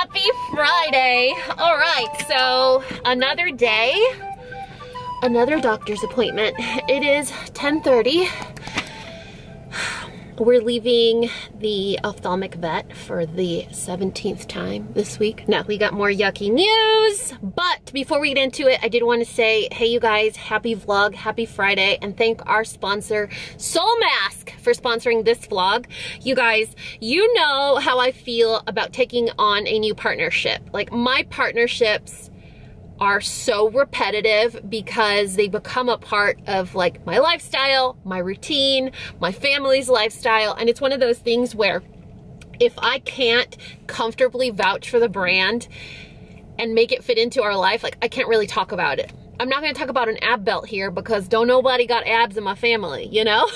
Happy Friday. All right, so another day, another doctor's appointment. It is 10:30. We're leaving the ophthalmic vet for the 17th time this week. No, we got more yucky news, but before we get into it, I did want to say, hey you guys, happy vlog, happy Friday, and thank our sponsor, Soul Mask, for sponsoring this vlog. You guys, you know how I feel about taking on a new partnership. Like, my partnerships are so repetitive because they become a part of like my lifestyle, my routine, my family's lifestyle, and it's one of those things where if I can't comfortably vouch for the brand and make it fit into our life, like, I can't really talk about it. I'm not gonna talk about an ab belt here because don't nobody got abs in my family, you know?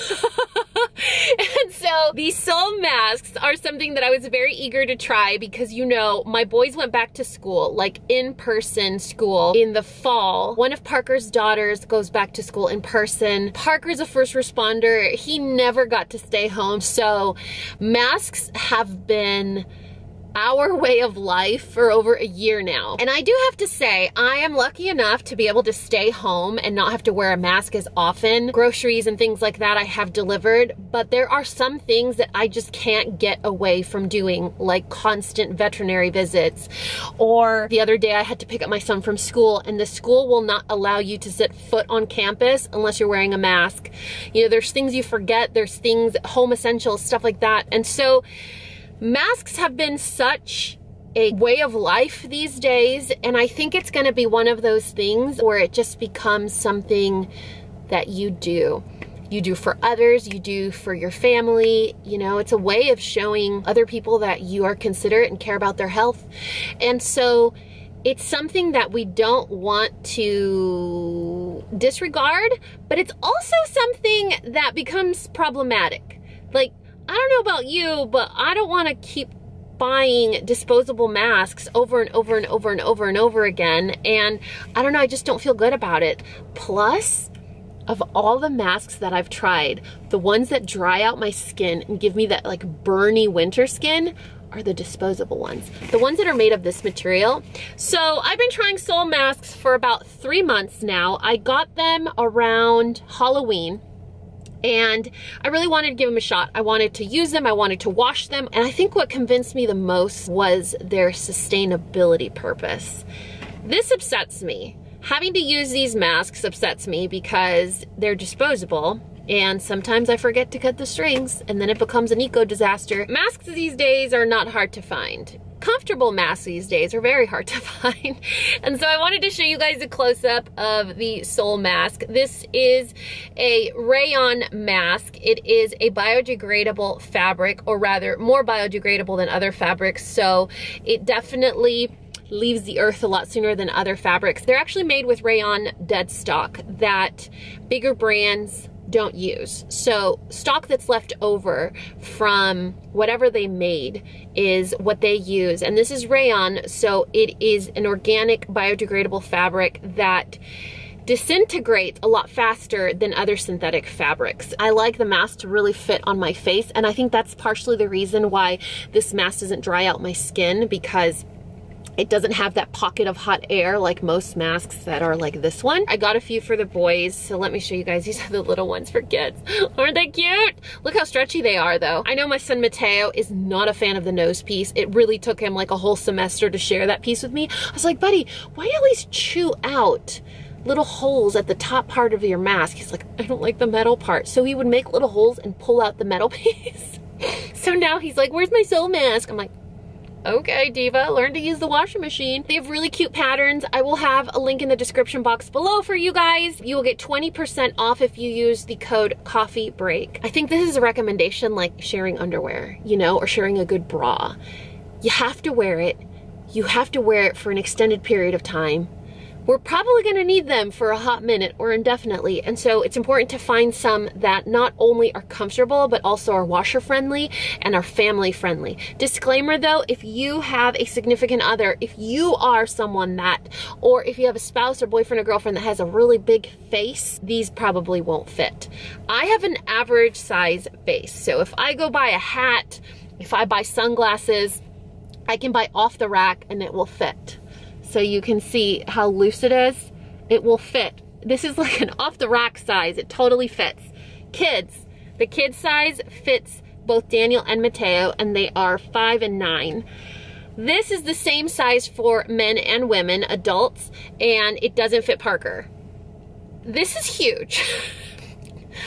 And so these Soul Masks are something that I was very eager to try because, you know, my boys went back to school, like in-person school in the fall. One of Parker's daughters goes back to school in person. Parker's a first responder. He never got to stay home. So masks have been our way of life for over a year now. And I do have to say, I am lucky enough to be able to stay home and not have to wear a mask as often. Groceries and things like that I have delivered, but there are some things that I just can't get away from doing, like constant veterinary visits. Or the other day I had to pick up my son from school, and the school will not allow you to set foot on campus unless you're wearing a mask. You know, there's things you forget, there's things, home essentials, stuff like that. And so masks have been such a way of life these days, and I think it's gonna be one of those things where it just becomes something that you do. You do for others, you do for your family, you know, it's a way of showing other people that you are considerate and care about their health. And so it's something that we don't want to disregard, but it's also something that becomes problematic. Like, I don't know about you, but I don't want to keep buying disposable masks over and over and over and over and over again. And I don't know, I just don't feel good about it. Plus, of all the masks that I've tried, the ones that dry out my skin and give me that like burny winter skin are the disposable ones, the ones that are made of this material. So I've been trying Soul Masks for about 3 months now. I got them around Halloween, and I really wanted to give them a shot. I wanted to use them, I wanted to wash them, and I think what convinced me the most was their sustainability purpose. This upsets me. Having to use these masks upsets me because they're disposable, and sometimes I forget to cut the strings, and then it becomes an eco-disaster. Masks these days are not hard to find. Comfortable masks these days are very hard to find. And so I wanted to show you guys a close-up of the Soul Mask. This is a rayon mask. It is a biodegradable fabric, or rather more biodegradable than other fabrics, so it definitely leaves the earth a lot sooner than other fabrics. They're actually made with rayon dead stock that bigger brands don't use. So stock that's left over from whatever they made is what they use. And this is rayon, so it is an organic biodegradable fabric that disintegrates a lot faster than other synthetic fabrics. I like the mask to really fit on my face, and I think that's partially the reason why this mask doesn't dry out my skin, because it doesn't have that pocket of hot air like most masks that are like this one. I got a few for the boys, so let me show you guys. These are the little ones for kids. Aren't they cute? Look how stretchy they are though. I know my son Mateo is not a fan of the nose piece. It really took him like a whole semester to share that piece with me. I was like, buddy, why do you at least chew out little holes at the top part of your mask? He's like, I don't like the metal part. So he would make little holes and pull out the metal piece. So now he's like, where's my Soul Mask? I'm like, okay, diva, learn to use the washing machine. They have really cute patterns. I will have a link in the description box below for you guys. You will get 20% off if you use the code COFFEEBREAK. I think this is a recommendation like sharing underwear, you know, or sharing a good bra. You have to wear it. You have to wear it for an extended period of time. We're probably gonna need them for a hot minute or indefinitely, and so it's important to find some that not only are comfortable but also are washer friendly and are family friendly. Disclaimer though, if you have a significant other, if you are someone that, or if you have a spouse or boyfriend or girlfriend that has a really big face, these probably won't fit. I have an average size face, so if I go buy a hat, if I buy sunglasses, I can buy off the rack and it will fit. So you can see how loose it is. It will fit. This is like an off the rack size. It totally fits. Kids, the kid size fits both Daniel and Mateo, and they are 5 and 9. This is the same size for men and women, adults, and it doesn't fit Parker. This is huge.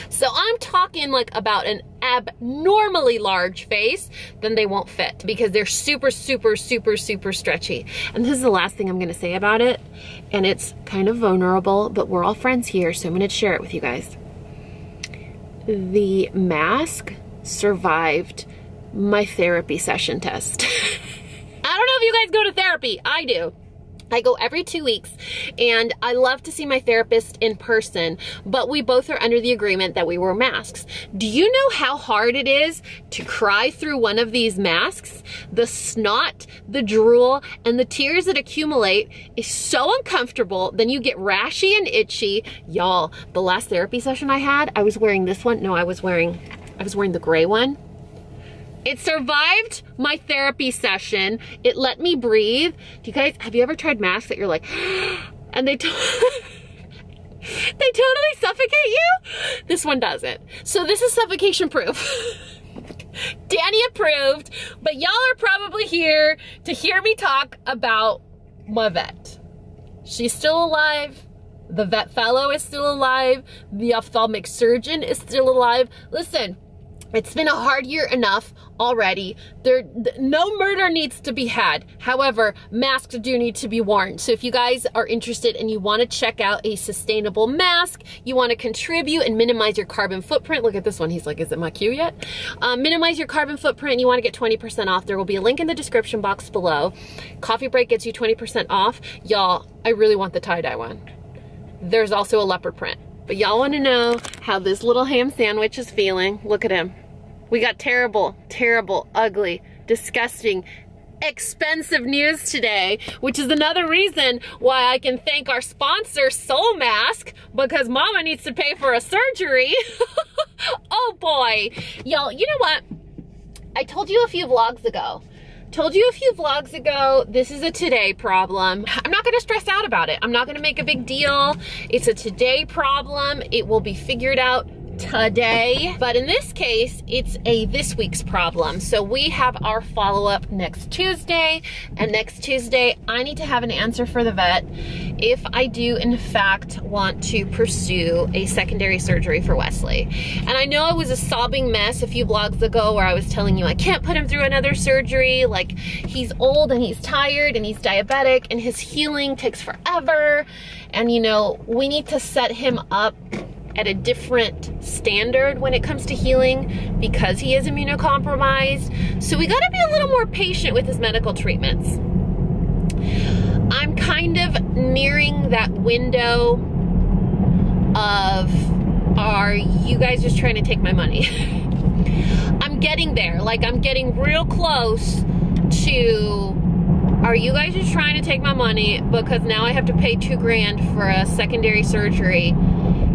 So I'm talking like about an abnormally large face, then they won't fit because they're super, super, super, super stretchy. And this is the last thing I'm gonna say about it. And it's kind of vulnerable, but we're all friends here, so I'm gonna share it with you guys. The mask survived my therapy session test. I don't know if you guys go to therapy. I do. I go every 2 weeks, and I love to see my therapist in person, but we both are under the agreement that we wear masks. Do you know how hard it is to cry through one of these masks? The snot, the drool, and the tears that accumulate is so uncomfortable. Then you get rashy and itchy. Y'all, the last therapy session I had, I was wearing this one. No, I was wearing the gray one. It survived my therapy session. It let me breathe. Do you guys, have you ever tried masks that you're like, and they they totally suffocate you? This one doesn't. So this is suffocation proof. Danny approved, but y'all are probably here to hear me talk about my vet. She's still alive. The vet fellow is still alive. The ophthalmic surgeon is still alive. Listen, it's been a hard year enough already. No murder needs to be had. However, masks do need to be worn. So if you guys are interested and you want to check out a sustainable mask, you want to contribute and minimize your carbon footprint. Look at this one. He's like, is it my cue yet? Minimize your carbon footprint and you want to get 20% off. There will be a link in the description box below. Coffee Break gets you 20% off. Y'all, I really want the tie-dye one. There's also a leopard print. But y'all want to know how this little ham sandwich is feeling. Look at him. We got terrible, terrible, ugly, disgusting, expensive news today, which is another reason why I can thank our sponsor, Soul Mask, because mama needs to pay for a surgery. Oh boy. Y'all, you know what? I told you a few vlogs ago. This is a today problem. I'm not gonna stress out about it. I'm not gonna make a big deal. It's a today problem. It will be figured out today. But in this case, it's a this week's problem. So we have our follow-up next Tuesday, and next Tuesday, I need to have an answer for the vet if I do in fact want to pursue a secondary surgery for Wesley. And I know I was a sobbing mess a few vlogs ago where I was telling you I can't put him through another surgery, like he's old and he's tired and he's diabetic and his healing takes forever. And you know, we need to set him up at a different standard when it comes to healing because he is immunocompromised. So we gotta be a little more patient with his medical treatments. I'm kind of nearing that window of, are you guys just trying to take my money? I'm getting there, like I'm getting real close to, are you guys just trying to take my money? Because now I have to pay $2,000 for a secondary surgery.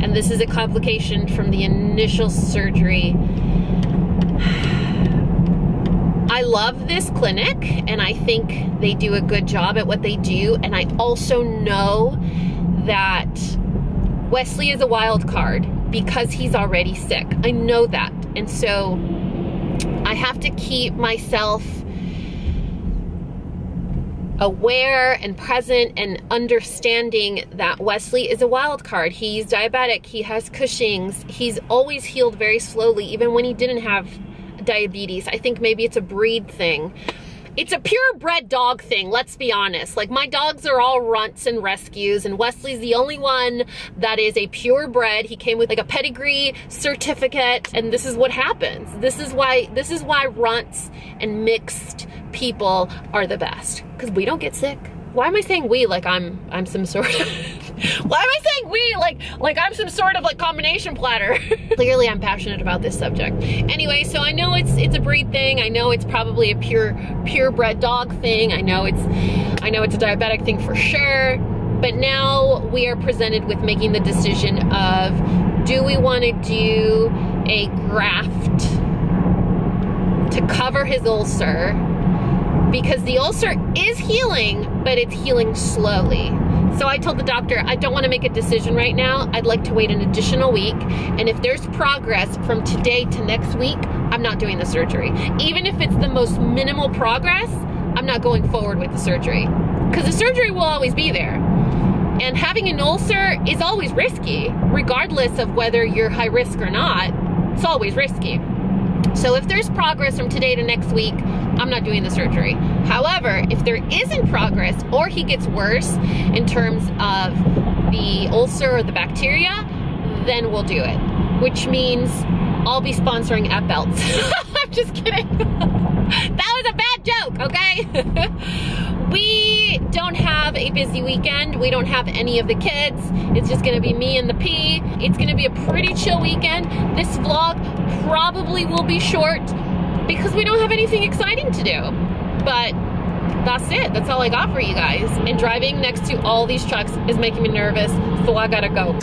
And this is a complication from the initial surgery. I love this clinic, and I think they do a good job at what they do. And I also know that Wesley is a wild card because he's already sick. I know that. And so I have to keep myself aware and present and understanding that Wesley is a wild card. He's diabetic, he has Cushing's, he's always healed very slowly, even when he didn't have diabetes. I think maybe it's a breed thing. It's a purebred dog thing, let's be honest. Like my dogs are all runts and rescues, and Wesley's the only one that is a purebred. He came with like a pedigree certificate, and this is what happens. This is why runts and mixed people are the best, because we don't get sick. Why am I saying we like I'm some sort of why am I saying we like I'm some sort of like combination platter? Clearly I'm passionate about this subject. Anyway, so I know it's a breed thing. I know it's probably a purebred dog thing. I know it's a diabetic thing for sure. But now we are presented with making the decision of, do we want to do a graft to cover his ulcer because the ulcer is healing, but it's healing slowly. So I told the doctor, I don't want to make a decision right now. I'd like to wait an additional week. And if there's progress from today to next week, I'm not doing the surgery. Even if it's the most minimal progress, I'm not going forward with the surgery. Because the surgery will always be there. And having an ulcer is always risky, regardless of whether you're high risk or not. It's always risky. So if there's progress from today to next week, I'm not doing the surgery. However, if there isn't progress or he gets worse in terms of the ulcer or the bacteria, then we'll do it. Which means I'll be sponsoring at Belts. I'm just kidding. That was a bad joke, okay? We don't have a busy weekend. We don't have any of the kids. It's just gonna be me and the P. It's gonna be a pretty chill weekend. This vlog probably will be short because we don't have anything exciting to do. But that's it, that's all I got for you guys. And driving next to all these trucks is making me nervous, so I gotta go.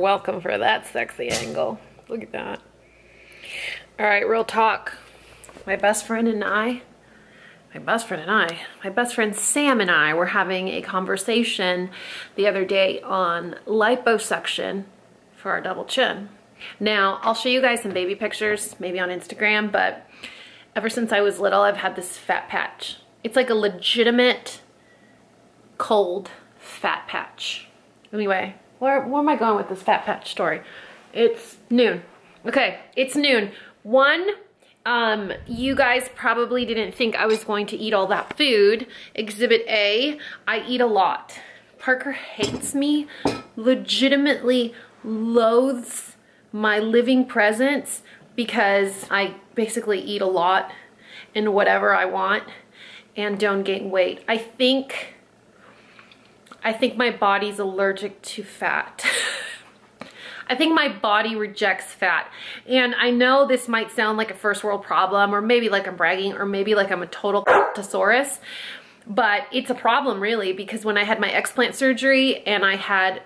Welcome for that sexy angle. Look at that. All right, real talk. My best friend Sam and I were having a conversation the other day on liposuction for our double chin. Now, I'll show you guys some baby pictures, maybe on Instagram, but ever since I was little, I've had this fat patch. It's like a legitimate cold fat patch. Anyway. Where am I going with this fat patch story? It's noon. Okay, it's noon. One, you guys probably didn't think I was going to eat all that food. Exhibit A, I eat a lot. Parker hates me, legitimately loathes my living presence because I basically eat a lot and whatever I want and don't gain weight. I think my body's allergic to fat. I think my body rejects fat. And I know this might sound like a first world problem, or maybe like I'm bragging, or maybe like I'm a total thesaurus, but it's a problem really, because when I had my explant surgery and I had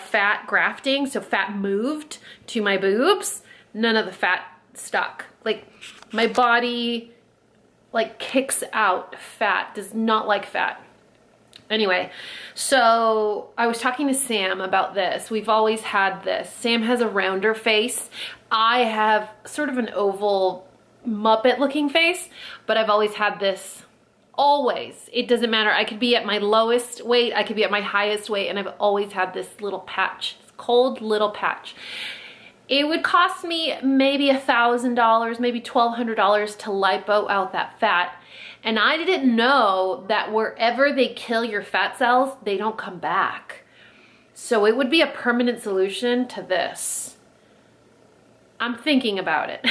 fat grafting, so fat moved to my boobs, none of the fat stuck. Like my body like kicks out fat, does not like fat. Anyway, so I was talking to Sam about this. We've always had this. Sam has a rounder face. I have sort of an oval Muppet looking face, but I've always had this, always. It doesn't matter. I could be at my lowest weight. I could be at my highest weight. And I've always had this little patch, this cold little patch. It would cost me maybe $1,000, maybe $1,200 to lipo out that fat. And I didn't know that wherever they kill your fat cells, they don't come back. So it would be a permanent solution to this. I'm thinking about it.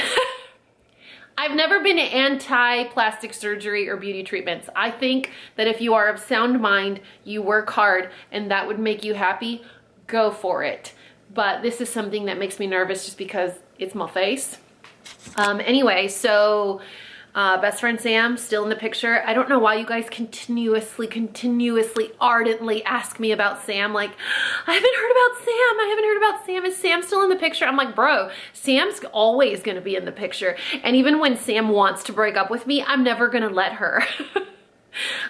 I've never been anti-plastic surgery or beauty treatments. I think that if you are of sound mind, you work hard, and that would make you happy, go for it. But this is something that makes me nervous just because it's my face. Anyway, so... best friend Sam, still in the picture. I don't know why you guys continuously, ardently ask me about Sam. Like, I haven't heard about Sam. Is Sam still in the picture? I'm like, bro, Sam's always going to be in the picture. And even when Sam wants to break up with me, I'm never going to let her.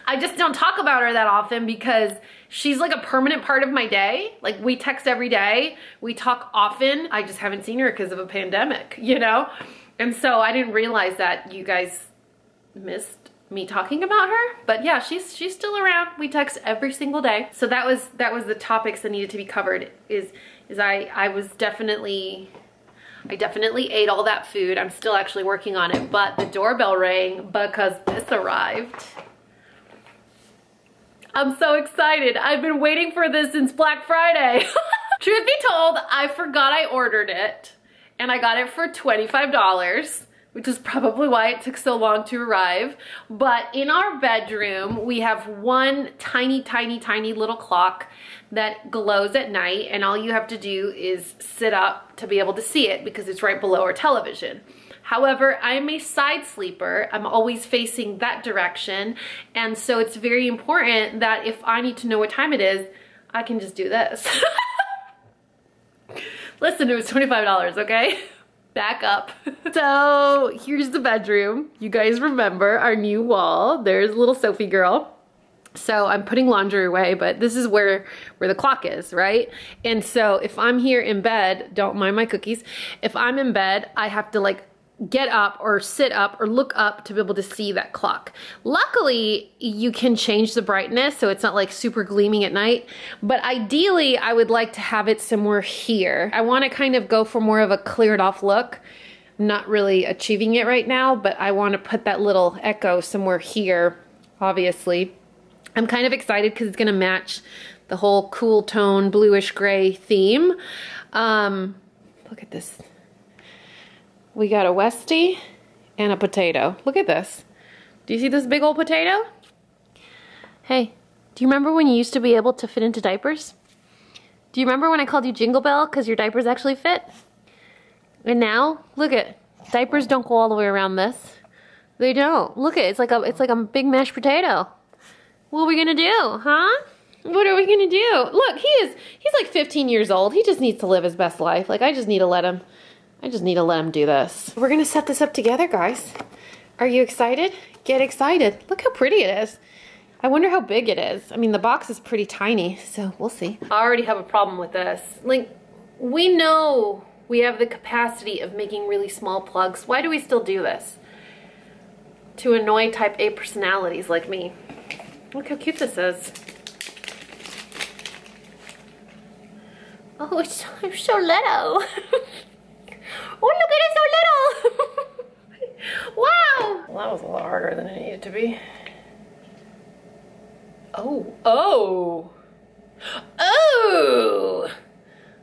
I just don't talk about her that often because she's like a permanent part of my day. Like we text every day. We talk often. I just haven't seen her because of a pandemic, you know? And so I didn't realize that you guys missed me talking about her, but yeah, she's still around. We text every single day. So that was the topics that needed to be covered. Is I was definitely I definitely ate all that food. I'm still actually working on it, but the doorbell rang because this arrived. I'm so excited. I've been waiting for this since Black Friday. Truth be told, I forgot I ordered it, and I got it for $25, which is probably why it took so long to arrive. But in our bedroom, we have one tiny, tiny, tiny little clock that glows at night, and all you have to do is sit up to be able to see it because it's right below our television. However, I'm a side sleeper. I'm always facing that direction, and so it's very important that if I need to know what time it is, I can just do this. Listen, it was $25, okay? Back up. So here's the bedroom. You guys remember our new wall. There's little Sophie girl. So I'm putting laundry away, but this is where the clock is, right? And so if I'm here in bed, don't mind my cookies. If I'm in bed, I have to like get up or sit up or look up to be able to see that clock. Luckily, you can change the brightness so it's not like super gleaming at night, but ideally I would like to have it somewhere here. I want to kind of go for more of a cleared off look. I'm not really achieving it right now, but I want to put that little echo somewhere here, obviously. I'm kind of excited because it's going to match the whole cool tone, bluish gray theme. Look at this. We got a Westie and a potato. Look at this. Do you see this big old potato? Hey, do you remember when you used to be able to fit into diapers? Do you remember when I called you Jingle Bell because your diapers actually fit? And now, look at, diapers don't go all the way around this. They don't. Look at, it's like a big mashed potato. What are we gonna do, huh? What are we gonna do? Look, he's like 15 years old. He just needs to live his best life. Like, I just need to let him do this. We're gonna set this up together, guys. Are you excited? Get excited. Look how pretty it is. I wonder how big it is. I mean, the box is pretty tiny, so we'll see. I already have a problem with this. Like, we know we have the capacity of making really small plugs. Why do we still do this? To annoy type A personalities like me. Look how cute this is. Oh, it's so little. Oh, look at it, so little! Wow! Well, that was a lot harder than it needed to be. Oh, oh! Oh!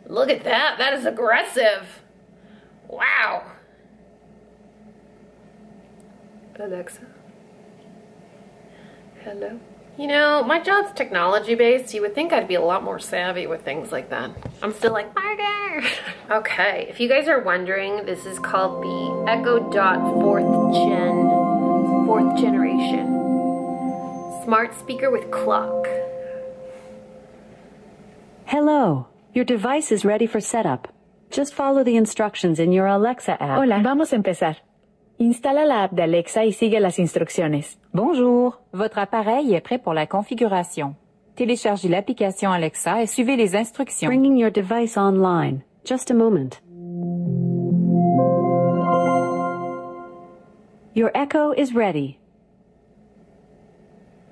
Look at that, that is aggressive! Wow! Alexa? Hello? You know, my job's technology-based. You would think I'd be a lot more savvy with things like that. I'm still like, Parker! Okay, if you guys are wondering, this is called the Echo Dot 4th generation. Smart speaker with clock. Hello. Your device is ready for setup. Just follow the instructions in your Alexa app. Hola, vamos a empezar. Instala la app d'Alexa y sigue las instrucciones. Bonjour, votre appareil est prêt pour la configuration. Téléchargez l'application Alexa et suivez les instructions. Bringing your device online. Just a moment. Your Echo is ready.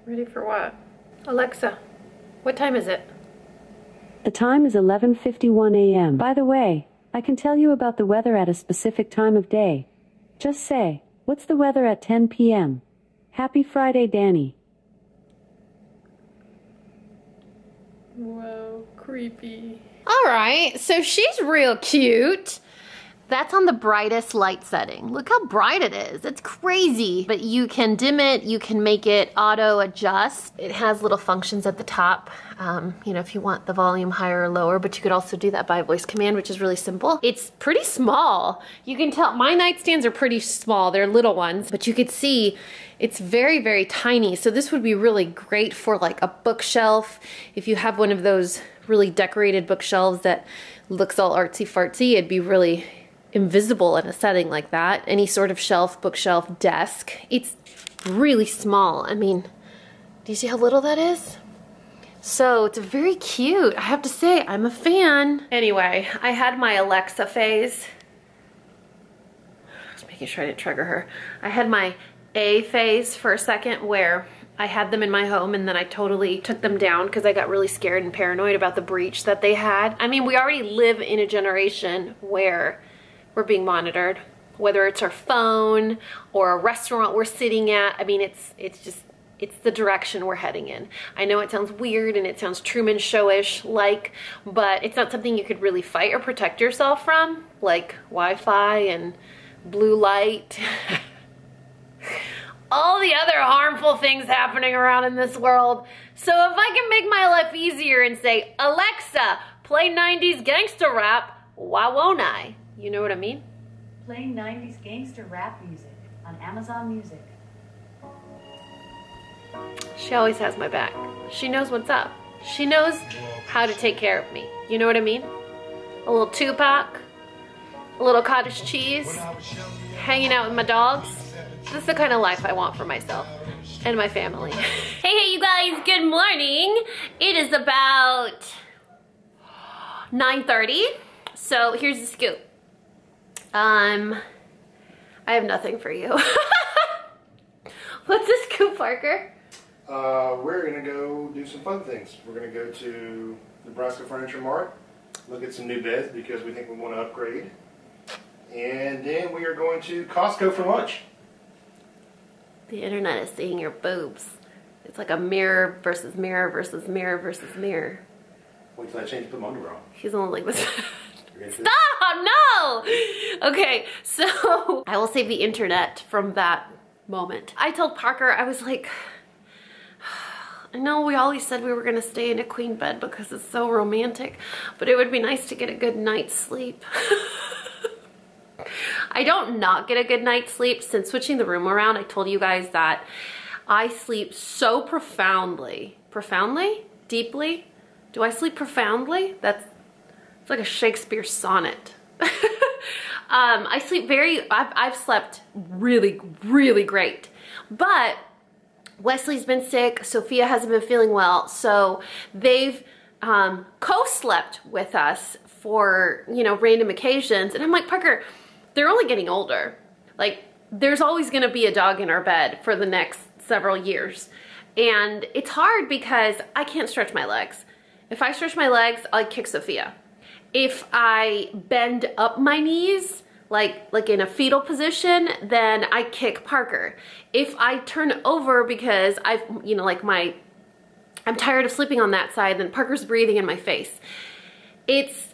Ready for what? Alexa, what time is it? The time is 11:51 a.m. By the way, I can tell you about the weather at a specific time of day. Just say, what's the weather at 10 p.m.? Happy Friday, Danny. Wow, creepy. All right, so she's real cute. That's on the brightest light setting. Look how bright it is. It's crazy. But you can dim it. You can make it auto adjust. It has little functions at the top, you know, if you want the volume higher or lower, but you could also do that by voice command, which is really simple. It's pretty small. You can tell my nightstands are pretty small. They're little ones, but you could see it's very, very tiny. So this would be really great for like a bookshelf. If you have one of those really decorated bookshelves that looks all artsy fartsy, it'd be really invisible in a setting like that. Any sort of shelf, bookshelf, desk. It's really small. I mean, do you see how little that is? So it's very cute. I have to say, I'm a fan. Anyway, I had my Alexa phase. Just making sure I didn't trigger her. I had my A phase for a second where I had them in my home and then I totally took them down because I got really scared and paranoid about the breach that they had. I mean, we already live in a generation where we're being monitored, whether it's our phone or a restaurant we're sitting at. I mean, it's the direction we're heading in. I know it sounds weird and it sounds Truman Show-ish like, but it's not something you could really fight or protect yourself from, like Wi-Fi and blue light. All the other harmful things happening around in this world. So if I can make my life easier and say, Alexa, play 90s gangster rap, why won't I? You know what I mean? Playing 90s gangster rap music on Amazon Music. She always has my back. She knows what's up. She knows how to take care of me. You know what I mean? A little Tupac, a little cottage cheese, hanging out with my dogs. This is the kind of life I want for myself and my family. Hey, you guys, good morning. It is about 9:30, so here's the scoop. I have nothing for you. What's the scoop, Parker? We're gonna go do some fun things. We're gonna go to Nebraska Furniture Mart, look at some new beds because we think we want to upgrade, and then we are going to Costco for lunch. The internet is seeing your boobs. It's like a mirror versus mirror versus mirror versus mirror. Wait till I change, put my underwear on. He's only like this. Stop, no! Okay, so I will save the internet from that moment. I told Parker, I was like, I know we always said we were gonna stay in a queen bed because it's so romantic, but it would be nice to get a good night's sleep. I don't not get a good night's sleep. Since switching the room around, I told you guys that I sleep so profoundly. Profoundly? Deeply? Do I sleep profoundly? It's like a Shakespeare sonnet. I sleep I've slept really, really great. But Wesley's been sick. Sophia hasn't been feeling well. So they've co-slept with us for, you know, random occasions. And I'm like, Parker, they're only getting older. Like, there's always going to be a dog in our bed for the next several years. And it's hard because I can't stretch my legs. If I stretch my legs, I'll kick Sophia. If I bend up my knees, like in a fetal position, then I kick Parker. If I turn over because I'm tired of sleeping on that side, then Parker's breathing in my face. It's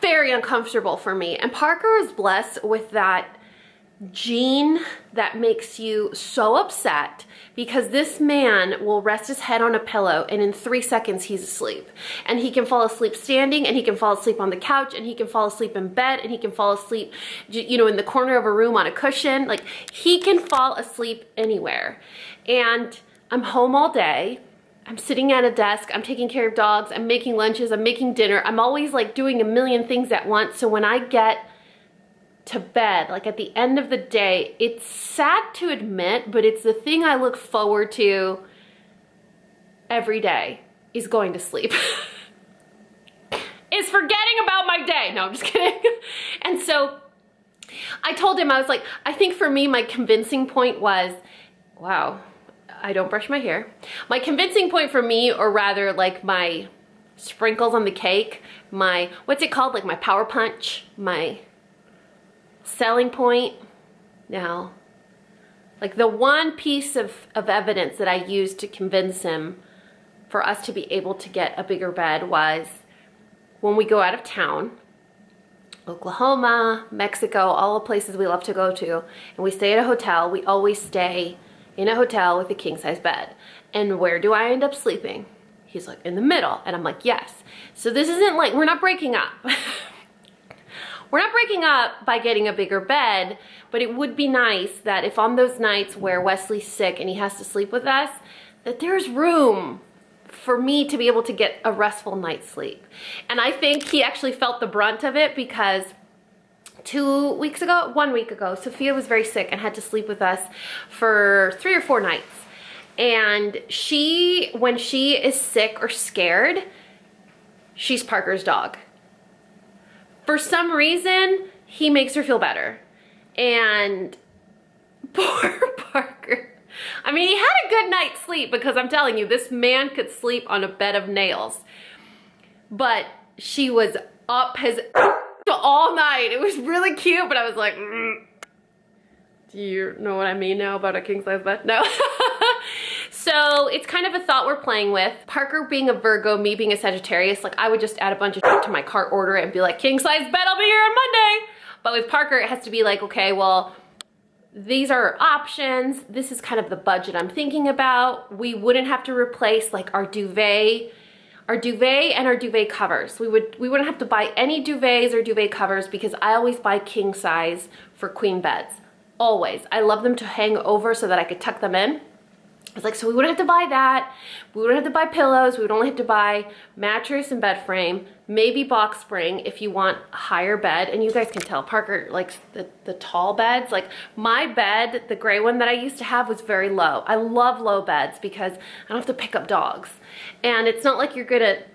very uncomfortable for me. And Parker is blessed with that gene that makes you so upset, because this man will rest his head on a pillow and in 3 seconds he's asleep. And he can fall asleep standing, and he can fall asleep on the couch, and he can fall asleep in bed, and he can fall asleep, you know, in the corner of a room on a cushion. Like, he can fall asleep anywhere. And I'm home all day. I'm sitting at a desk, I'm taking care of dogs, I'm making lunches, I'm making dinner. I'm always like doing a million things at once. So when I get to bed, like at the end of the day, it's sad to admit, but it's the thing I look forward to every day, is going to sleep. Is forgetting about my day. No, I'm just kidding. And so I told him, I was like, I think for me, my convincing point was, wow, I don't brush my hair. My convincing point for me, or rather like my sprinkles on the cake, my, what's it called? Like my power punch, my selling point. No. Like the one piece of evidence that I used to convince him for us to be able to get a bigger bed was when we go out of town, Oklahoma, Mexico, all the places we love to go to, and we stay at a hotel, we always stay in a hotel with a king-size bed. And where do I end up sleeping? He's like, in the middle. And I'm like, yes. So this isn't like, we're not breaking up. We're not breaking up by getting a bigger bed, but it would be nice that if on those nights where Wesley's sick and he has to sleep with us, that there's room for me to be able to get a restful night's sleep. And I think he actually felt the brunt of it, because 2 weeks ago, 1 week ago, Sophia was very sick and had to sleep with us for 3 or 4 nights. And she, when she is sick or scared, she's Parker's dog. For some reason, he makes her feel better. And poor Parker. I mean, he had a good night's sleep, because I'm telling you, this man could sleep on a bed of nails. But she was up his all night. It was really cute, but I was like, do you know what I mean now about a king size bed? No. So it's kind of a thought we're playing with. Parker being a Virgo, me being a Sagittarius, like I would just add a bunch of shit to my cart order and be like, king size bed, I'll be here on Monday. But with Parker, it has to be like, okay, well, these are options. This is kind of the budget I'm thinking about. We wouldn't have to replace like our duvet and our duvet covers. We wouldn't have to buy any duvets or duvet covers because I always buy king size for queen beds. Always. I love them to hang over so that I could tuck them in. I was like, so we wouldn't have to buy that. We wouldn't have to buy pillows. We would only have to buy mattress and bed frame, maybe box spring if you want a higher bed. And you guys can tell Parker likes the tall beds. Like my bed, the gray one that I used to have, was very low. I love low beds because I don't have to pick up dogs. And it's not like you're good at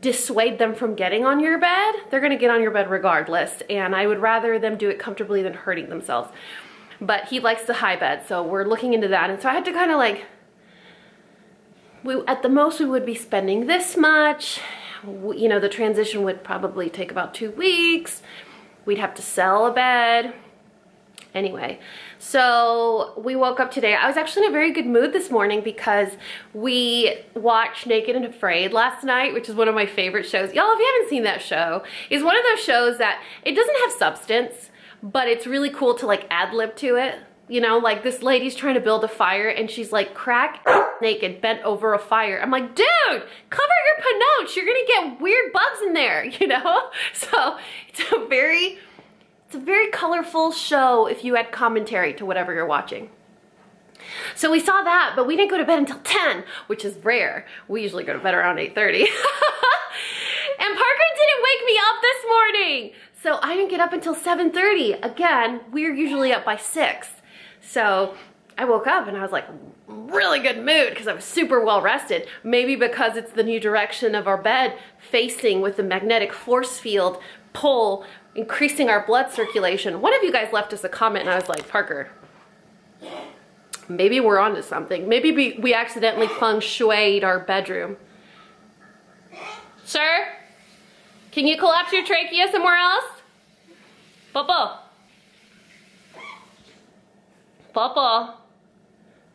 dissuade them from getting on your bed. They're gonna get on your bed regardless, and I would rather them do it comfortably than hurting themselves. But he likes the high bed, so we're looking into that. And so I had to kind of like, at the most we would be spending this much. You know, the transition would probably take about 2 weeks. We'd have to sell a bed. Anyway, so we woke up today. I was actually in a very good mood this morning because we watched Naked and Afraid last night, which is one of my favorite shows. Y'all, if you haven't seen that show, it's one of those shows that it doesn't have substance, but it's really cool to like ad-lib to it. You know, like this lady's trying to build a fire and she's like crack naked, bent over a fire. I'm like, dude, cover your panoche. You're gonna get weird bugs in there, you know? So it's a very colorful show if you add commentary to whatever you're watching. So we saw that, but we didn't go to bed until 10, which is rare. We usually go to bed around 8:30. And Parker didn't wake me up this morning. So I didn't get up until 7:30. Again, we're usually up by 6. So I woke up and I was like, really good mood because I was super well rested. Maybe because it's the new direction of our bed facing with the magnetic force field pull, increasing our blood circulation. One of you guys left us a comment and I was like, Parker, maybe we're onto something. Maybe we accidentally feng shuied our bedroom. Sir, can you collapse your trachea somewhere else? Papa. Papa.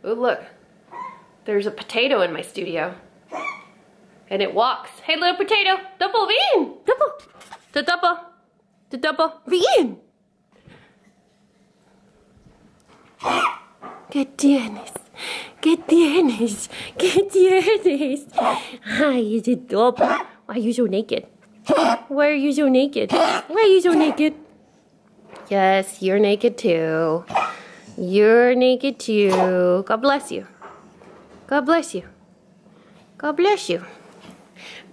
Oh, look, there's a potato in my studio and it walks. Hey, little potato, double bean, double, the double. The double bean. Que tienes. Hi, is it double? Why are you so naked? Why are you so naked? Yes, you're naked too. God bless you. All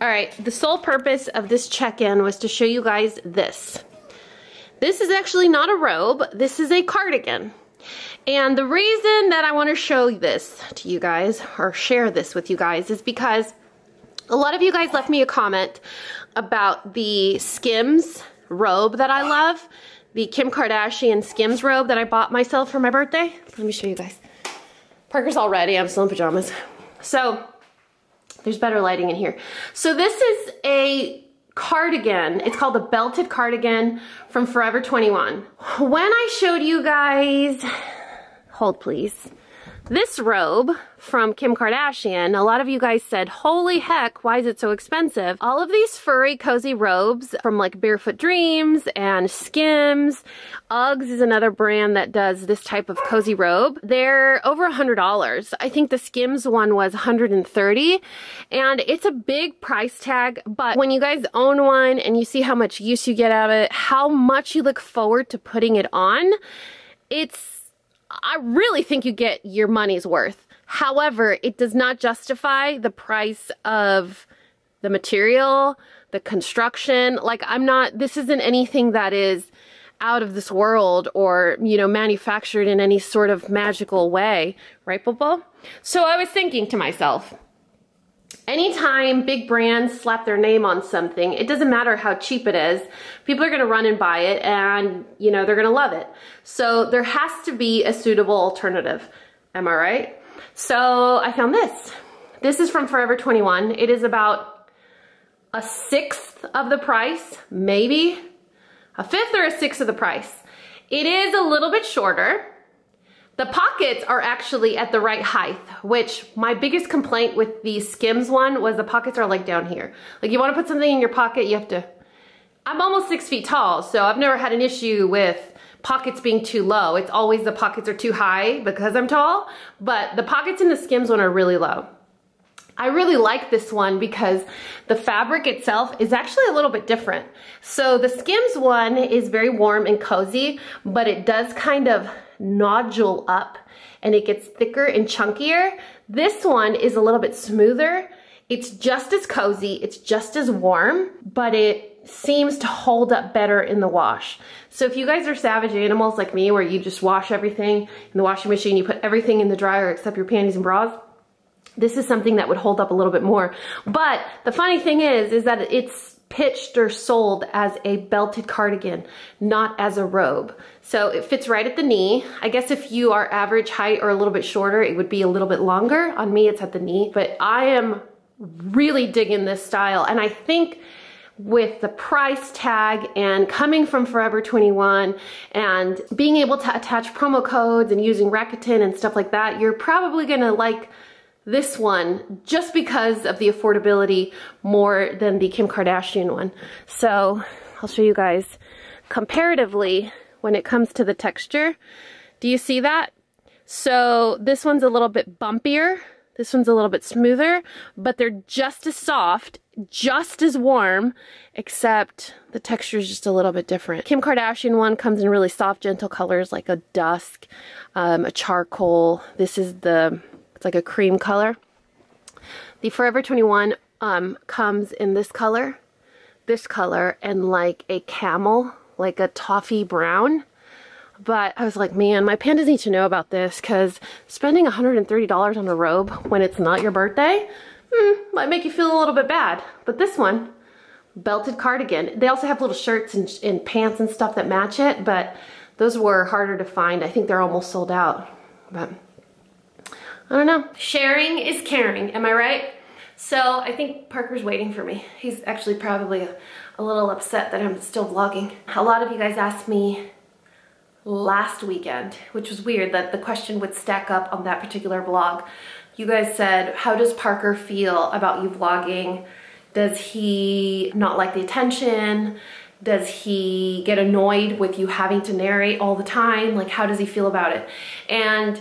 right, the sole purpose of this check-in was to show you guys this. This is actually not a robe, this is a cardigan. And the reason that I want to show this to you guys, or share this with you guys, is because a lot of you guys left me a comment about the Skims robe that I love, the Kim Kardashian Skims robe that I bought myself for my birthday. Let me show you guys. Parker's all ready, I'm still in pajamas. So, there's better lighting in here. So this is a cardigan. It's called a belted cardigan from Forever 21. When I showed you guys, hold please, this robe from Kim Kardashian, a lot of you guys said, holy heck, why is it so expensive? All of these furry, cozy robes from like Barefoot Dreams and Skims. Uggs is another brand that does this type of cozy robe. They're over $100. I think the Skims one was $130, and it's a big price tag, but when you guys own one and you see how much use you get out of it, how much you look forward to putting it on, I really think you get your money's worth. However, it does not justify the price of the material, the construction. Like this isn't anything that is out of this world or, you know, manufactured in any sort of magical way. Right, Bobo? So I was thinking to myself, anytime big brands slap their name on something, it doesn't matter how cheap it is, people are gonna run and buy it and, you know, they're gonna love it. So there has to be a suitable alternative. Am I right? So I found this. This is from Forever 21. It is about 1/6 of the price, maybe. a fifth or a sixth of the price. It is a little bit shorter. The pockets are actually at the right height, which my biggest complaint with the Skims one was the pockets are like down here. Like you want to put something in your pocket, you have to, I'm almost 6 feet tall, so I've never had an issue with pockets being too low. It's always the pockets are too high because I'm tall, but the pockets in the Skims one are really low. I really like this one because the fabric itself is actually a little bit different. So the Skims one is very warm and cozy, but it does kind of nodule up and it gets thicker and chunkier. This one is a little bit smoother. It's just as cozy, it's just as warm, but it seems to hold up better in the wash. So if you guys are savage animals like me where you just wash everything in the washing machine, you put everything in the dryer except your panties and bras, this is something that would hold up a little bit more. But the funny thing is that it's pitched or sold as a belted cardigan, not as a robe. So it fits right at the knee. I guess if you are average height or a little bit shorter, it would be a little bit longer. On me, it's at the knee. But I am really digging this style. And I think with the price tag and coming from Forever 21 and being able to attach promo codes and using Rakuten and stuff like that, you're probably gonna like this one just because of the affordability more than the Kim Kardashian one. So I'll show you guys comparatively when it comes to the texture. Do you see that? So this one's a little bit bumpier. This one's a little bit smoother, but they're just as soft, just as warm, except the texture is just a little bit different. Kim Kardashian one comes in really soft, gentle colors like a dusk, a charcoal. This is the, it's like a cream color. The Forever 21 comes in this color, and like a camel, like a toffee brown. But I was like, man, my pandas need to know about this because spending $130 on a robe when it's not your birthday might make you feel a little bit bad. But this one, belted cardigan. They also have little shirts and pants and stuff that match it, but those were harder to find. I think they're almost sold out. But I don't know. Sharing is caring, am I right? So I think Parker's waiting for me. He's actually probably a little upset that I'm still vlogging. A lot of you guys asked me last weekend, which was weird that the question would stack up on that particular vlog. You guys said, how does Parker feel about you vlogging? Does he not like the attention? Does he get annoyed with you having to narrate all the time? Like, how does he feel about it? And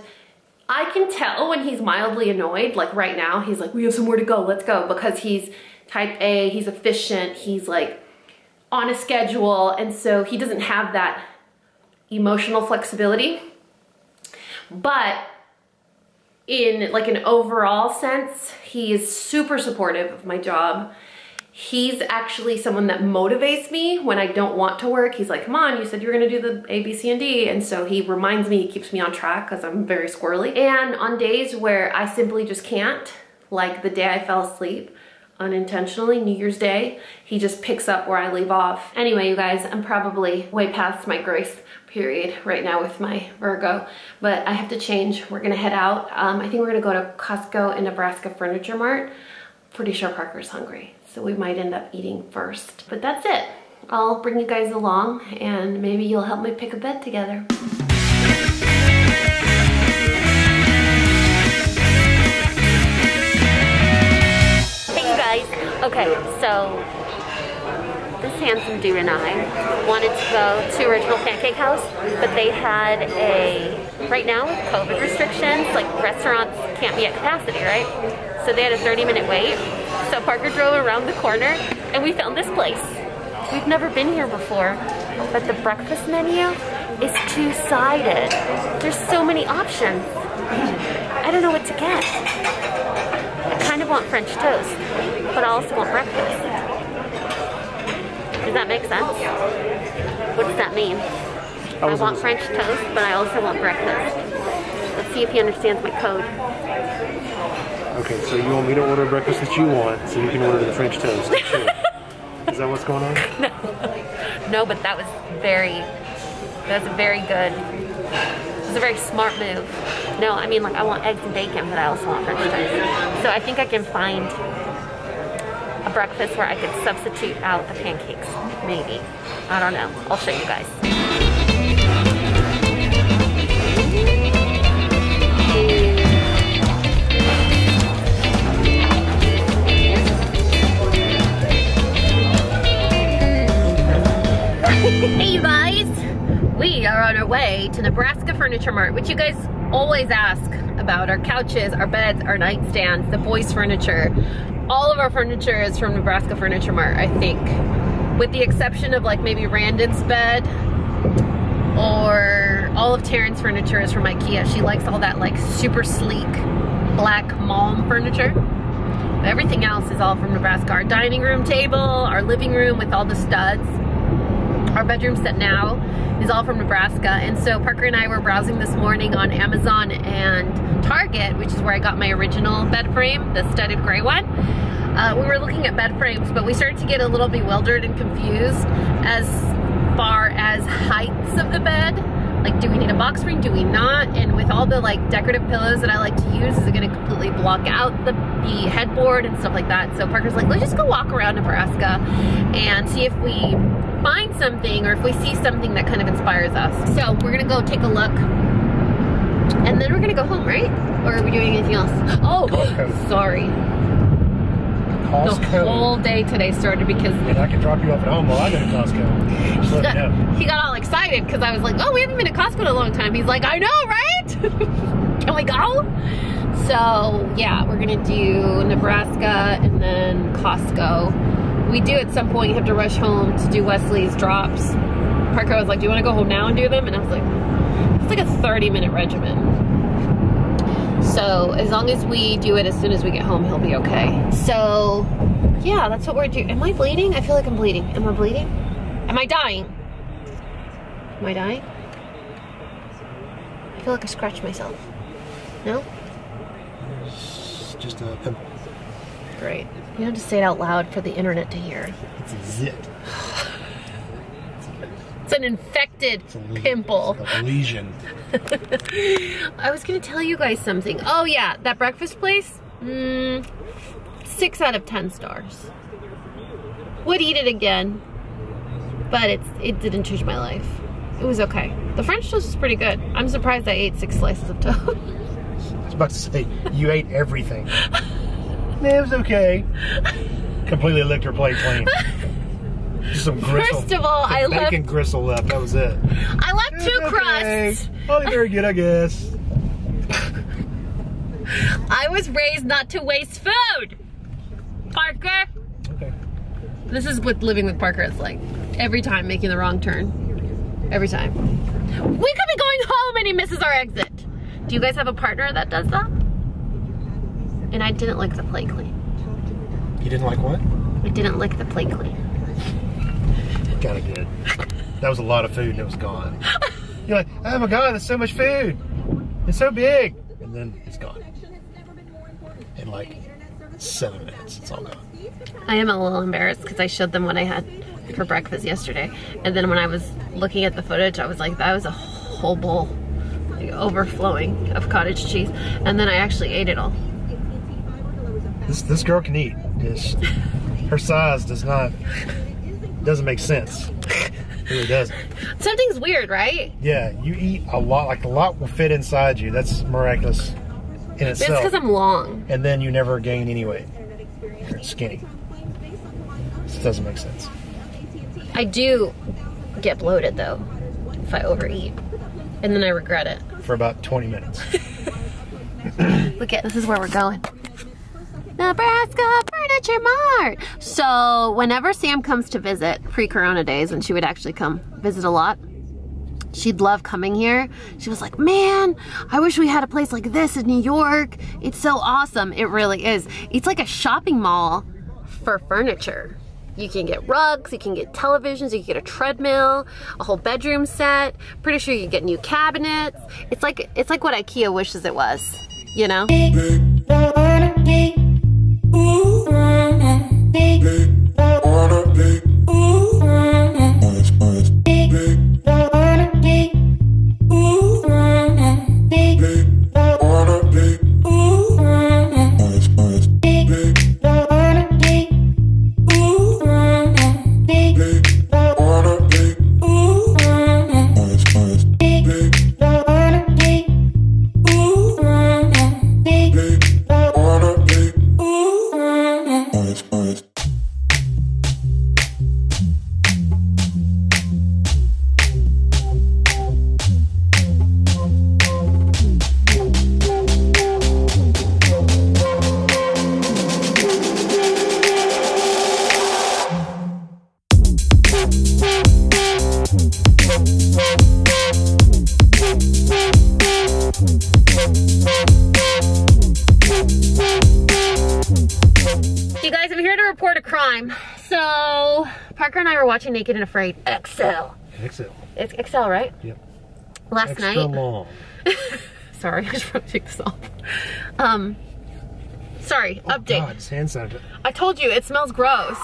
I can tell when he's mildly annoyed, like right now, he's like, we have somewhere to go, let's go, because he's type A, he's efficient, he's like on a schedule, and so he doesn't have that emotional flexibility. But in like an overall sense, he is super supportive of my job. He's actually someone that motivates me when I don't want to work. He's like, come on, you said you were gonna do the A, B, C, and D. And so he reminds me, he keeps me on track because I'm very squirrely. And on days where I simply just can't, like the day I fell asleep unintentionally, New Year's Day, he just picks up where I leave off. Anyway, you guys, I'm probably way past my grace period right now with my Virgo, but I have to change. We're gonna head out. I think we're gonna go to Costco and Nebraska Furniture Mart. Pretty sure Parker's hungry, so we might end up eating first. But that's it. I'll bring you guys along and maybe you'll help me pick a bed together. Hey you guys. Okay, so this handsome dude and I wanted to go to Original Pancake House, but they had a, right now with COVID restrictions, like restaurants can't be at capacity, right? So they had a 30-minute wait. So Parker drove around the corner and we found this place. We've never been here before, but the breakfast menu is two-sided. There's so many options. I don't know what to get. I kind of want French toast, but I also want breakfast. Does that make sense? What does that mean? I want French toast, but I also want breakfast. Let's see if he understands my code. Okay, so you want me to order breakfast that you want, so you can order the French toast. Is that what's going on? No, no, but that was a very smart move. No, I mean like I want eggs and bacon, but I also want French toast. So I think I can find a breakfast where I could substitute out the pancakes, maybe. I don't know, I'll show you guys. Hey you guys, we are on our way to Nebraska Furniture Mart, which you guys always ask about, our couches, our beds, our nightstands, the boys' furniture. All of our furniture is from Nebraska Furniture Mart, I think. With the exception of like maybe Randon's bed, or all of Taryn's furniture is from IKEA. She likes all that like super sleek black mom furniture. But everything else is all from Nebraska. Our dining room table, our living room with all the studs, our bedroom set now is all from Nebraska. And so Parker and I were browsing this morning on Amazon and Target, which is where I got my original bed frame, the studded gray one. We were looking at bed frames, but we started to get a little bewildered and confused as far as heights of the bed. Like, do we need a box spring? Do we not? And with all the like decorative pillows that I like to use, is it gonna completely block out the headboard and stuff like that? So Parker's like, let's just go walk around Nebraska and see if we find something, or if we see something that kind of inspires us. So we're gonna go take a look and then we're gonna go home, right? Or are we doing anything else? Oh, sorry. Costco. The whole day today started because... And I can drop you off at home while I go to Costco. He got all excited because I was like, oh, we haven't been to Costco in a long time. He's like, I know, right? Can we go? So, yeah, we're going to do Nebraska and then Costco. We do at some point have to rush home to do Wesley's drops. Parker was like, do you want to go home now and do them? And I was like, it's like a 30-minute regimen. So as long as we do it as soon as we get home, he'll be okay. So yeah, that's what we're doing. Am I bleeding? I feel like I'm bleeding. Am I bleeding? Am I dying? Am I dying? I feel like I scratched myself. No? It's just a pimple. Great. You have to say it out loud for the internet to hear. It's a zit. It's an infected pimple. It's a lesion. I was gonna tell you guys something. Oh yeah, that breakfast place, 6 out of 10 stars. Would eat it again, but it didn't change my life. It was okay. The French toast was pretty good. I'm surprised I ate 6 slices of toast. I was about to say, you ate everything. It was okay. Completely licked her plate clean. Some gristle. First of all, I left bacon gristle left. That was it. I left two crusts. Probably very good, I guess. I was raised not to waste food. Parker. Okay. This is what living with Parker is like. Every time making the wrong turn. Every time. We could be going home and he misses our exit. Do you guys have a partner that does that? And I didn't lick the plate clean. You didn't like what? I didn't lick the plate clean. Kind of good. That was a lot of food and it was gone. You're like, oh my God, there's so much food. It's so big. And then it's gone. In like 7 minutes, it's all gone. I am a little embarrassed because I showed them what I had for breakfast yesterday. And then when I was looking at the footage, I was like, that was a whole bowl, like, overflowing of cottage cheese. And then I actually ate it all. This girl can eat. Her size does not... doesn't make sense. It really doesn't. Something's weird, right? Yeah, you eat a lot. Like, a lot will fit inside you. That's miraculous in itself. It's because I'm long. And then you never gain any weight. You're skinny. This doesn't make sense. I do get bloated, though, if I overeat. And then I regret it. For about 20 minutes. Look at, this is where we're going. Nebraska Furniture Mart. So whenever Sam comes to visit, pre-corona days, and she would actually come visit a lot, she'd love coming here. She was like, man, I wish we had a place like this in New York. It's so awesome. It really is. It's like a shopping mall for furniture. You can get rugs, you can get televisions, you can get a treadmill, a whole bedroom set. Pretty sure you can get new cabinets. It's like what IKEA wishes it was, you know? here to report a crime. So Parker and I were watching Naked and Afraid XL. It's XL, right? Yep. Last Extra night. Long. Sorry, I just want to take this off. Sorry, oh, update. God, it's hand sanitizer. I told you, it smells gross.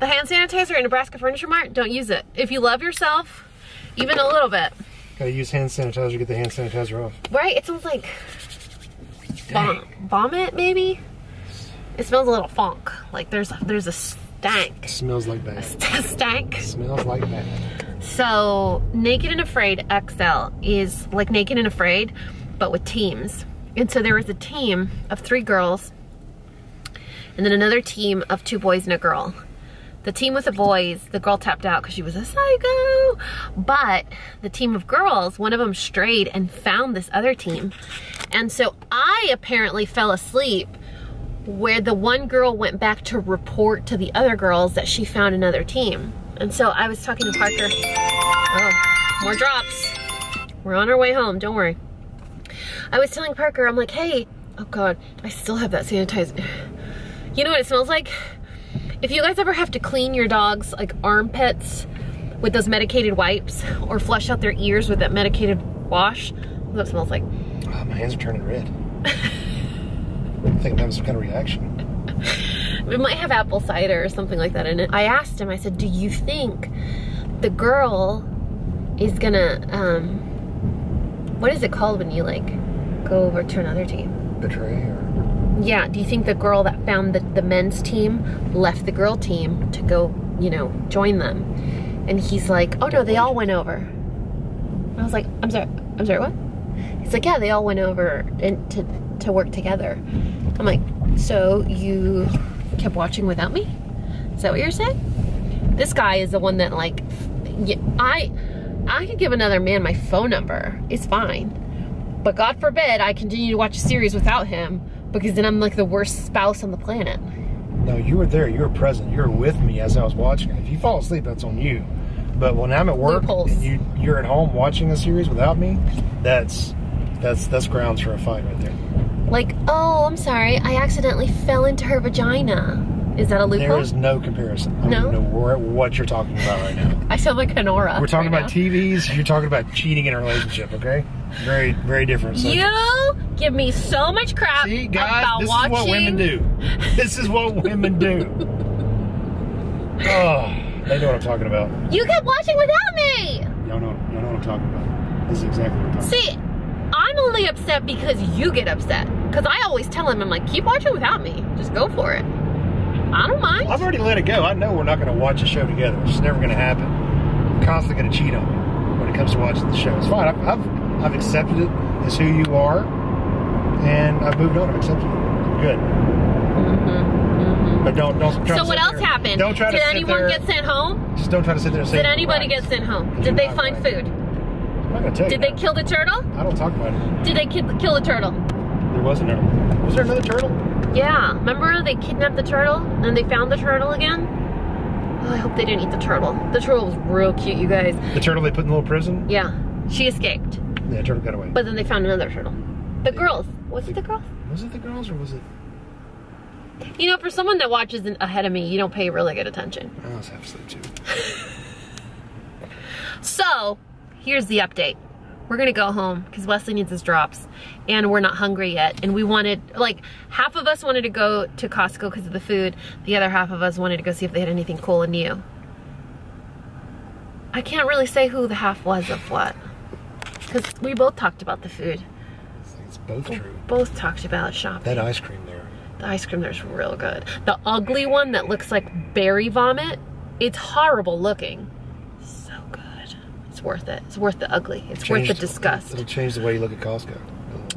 The hand sanitizer at Nebraska Furniture Mart, don't use it. If you love yourself, even a little bit. Gotta use hand sanitizer, get the hand sanitizer off. Right? It smells like vomit, maybe? It smells a little funk. Like there's a stank. It smells like that. A stank. It smells like that. So Naked and Afraid XL is like Naked and Afraid, but with teams. And so there was a team of 3 girls, and then another team of 2 boys and a girl. The team with the boys, the girl tapped out because she was a psycho. But the team of girls, one of them strayed and found this other team. And so I apparently fell asleep where the one girl went back to report to the other girls that she found another team. And so I was talking to Parker. Oh, more drops. We're on our way home, don't worry. I was telling Parker, I'm like, hey, oh God, I still have that sanitizer. You know what it smells like? If you guys ever have to clean your dog's like armpits with those medicated wipes or flush out their ears with that medicated wash, that's what it smells like. Oh, my hands are turning red. I think that was some kind of reaction. It might have apple cider or something like that in it. I asked him, I said, do you think the girl is gonna, what is it called when you like go over to another team? Betray or? Yeah, do you think the girl that found the men's team left the girl team to go, you know, join them? And he's like, oh no, they all went over. And I was like, I'm sorry, what? He's like, yeah, they all went over and to work together. I'm like, so you kept watching without me? Is that what you're saying? This guy is the one that like, I could give another man my phone number, it's fine. But God forbid I continue to watch a series without him, because then I'm like the worst spouse on the planet. No, you were there, you were present, you were with me as I was watching it. If you fall asleep, that's on you. But when I'm at work and you're at home watching a series without me, that's grounds for a fight right there. Like, oh, I'm sorry, I accidentally fell into her vagina. Is that a loophole? There is no comparison. I don't know what you're talking about right now. I sound like Honora. We're talking about TVs, you're talking about cheating in a relationship, okay? Very, very different subjects. You give me so much crap. See, guys, about this watching. Is what women do. This is what women do. Oh, they know what I'm talking about. You kept watching without me. Y'all know what I'm talking about. This is exactly what I'm talking about. See, I'm only upset because you get upset. Because I always tell him, I'm like, keep watching without me. Just go for it. I don't mind. Well, I've already let it go. I know we're not going to watch a show together. It's just never going to happen. I'm constantly going to cheat on you when it comes to watching the show. It's fine. I've accepted it as who you are, and I've moved on. I've accepted it. I'm good. But don't try. So what else happened? Don't try to sit there. Did anyone get sent home? Just don't try to sit there and say. Did anybody get sent home? Did they find food? I'm not going to tell you. Did they kill the turtle? I don't talk about it. Did they kill the turtle? There was another. Was there another turtle? Yeah. Remember they kidnapped the turtle and they found the turtle again? Oh, I hope they didn't eat the turtle. The turtle was real cute, you guys. The turtle they put in the little prison? Yeah. She escaped. Yeah, the turtle got away. But then they found another turtle. The girls. Was it the girls? Was it the girls or was it? You know, for someone that watches ahead of me, you don't pay really good attention. I was half asleep too. So, here's the update. We're gonna go home because Wesley needs his drops and we're not hungry yet. And we wanted, like, half of us wanted to go to Costco because of the food. The other half of us wanted to go see if they had anything cool and new. I can't really say who the half was of what. Because we both talked about the food. It's both true. We both talked about shopping. That ice cream there. The ice cream there's real good. The ugly one that looks like berry vomit, it's horrible looking. It's worth it. It's worth the ugly. It's worth the disgust. It'll change the way you look at Costco.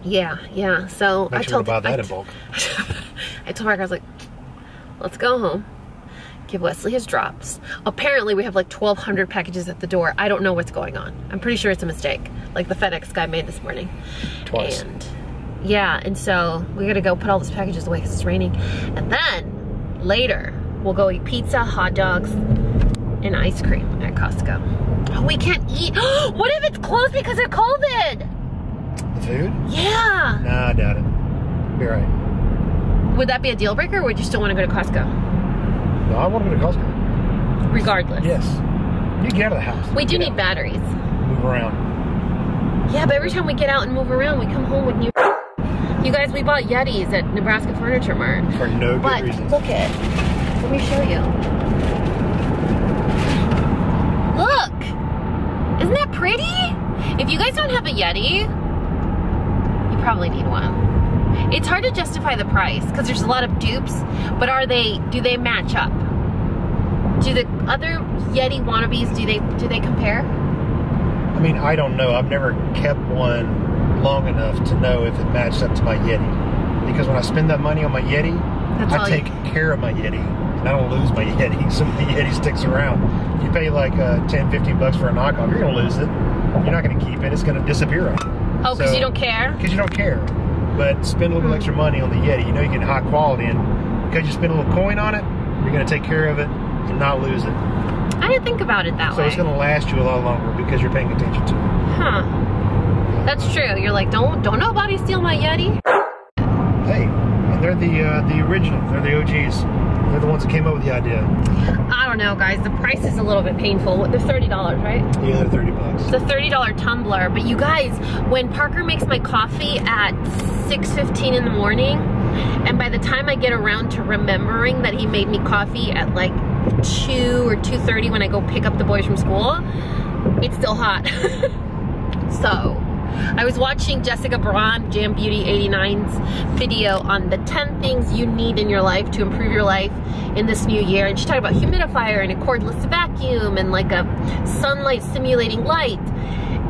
Yeah, yeah. So I told her to buy that in bulk. I told her, I was like, let's go home, give Wesley his drops. Apparently we have like 1,200 packages at the door. I don't know what's going on. I'm pretty sure it's a mistake. Like the FedEx guy made this morning. Twice. And yeah, and so we gotta go put all these packages away because it's raining. And then later we'll go eat pizza, hot dogs, and ice cream at Costco. Oh, we can't eat. What if it's closed because of COVID? The food? Yeah. Nah, I doubt it. Be all right. Would that be a deal breaker or would you still want to go to Costco? No, I want to go to Costco. Regardless. Yes. You get out of the house. We do need batteries. Move around. Yeah, but every time we get out and move around, we come home with new. You guys, we bought Yetis at Nebraska Furniture Mart. For no good reason. But look it. Let me show you. Look! Isn't that pretty? If you guys don't have a Yeti, you probably need one. It's hard to justify the price because there's a lot of dupes, but do they match up? Do the other Yeti wannabes, do they compare? I mean, I don't know. I've never kept one long enough to know if it matched up to my Yeti, because when I spend that money on my Yeti, I take care of my Yeti and I don't lose my Yeti. So the Yeti sticks around. You pay like 10-15 bucks for a knockoff, you're gonna lose it, you're not gonna keep it, it's gonna disappear. Oh, because so, you don't care? Because you don't care. But spend a little extra money on the Yeti, you know, you get high quality, and because you spend a little coin on it, you're gonna take care of it and not lose it. I didn't think about it that way. So it's gonna last you a lot longer because you're paying attention to it. Huh. That's true. You're like, don't nobody steal my Yeti. Hey, and they're the original. They're the OGs. They're the ones that came up with the idea. I don't know, guys. The price is a little bit painful. They're $30, right? Yeah, they're $30. It's a $30 tumbler. But you guys, when Parker makes my coffee at 6:15 in the morning, and by the time I get around to remembering that he made me coffee at like 2 or 2:30 when I go pick up the boys from school, it's still hot. So. I was watching Jessica Braun, Jam Beauty 89's video on the 10 things you need in your life to improve your life in this new year. And she talked about humidifier and a cordless vacuum and like a sunlight simulating light.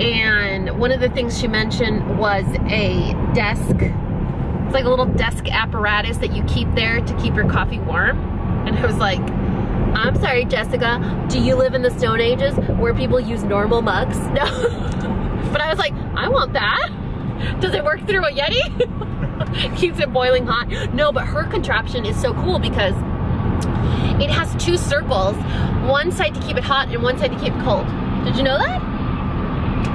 And one of the things she mentioned was a desk. It's like a little desk apparatus that you keep there to keep your coffee warm. And I was like, I'm sorry, Jessica, do you live in the Stone Ages where people use normal mugs? No. But I was like, I want that. Does it work through a Yeti? Keeps it boiling hot. No, but her contraption is so cool because it has two circles, one side to keep it hot and one side to keep it cold. Did you know that?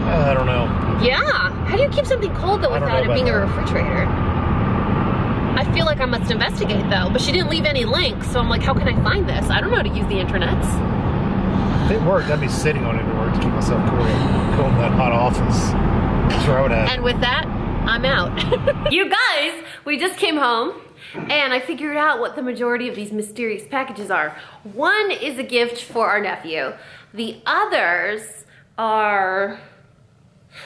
I don't know. Yeah. How do you keep something cold though without it being a refrigerator? I feel like I must investigate though, but she didn't leave any links, so I'm like, how can I find this? I don't know how to use the internets. If it worked, I'd be sitting on it to work to keep myself cool in that hot office. Throw it at. And with that, I'm out. You guys, we just came home and I figured out what the majority of these mysterious packages are. One is a gift for our nephew. The others are,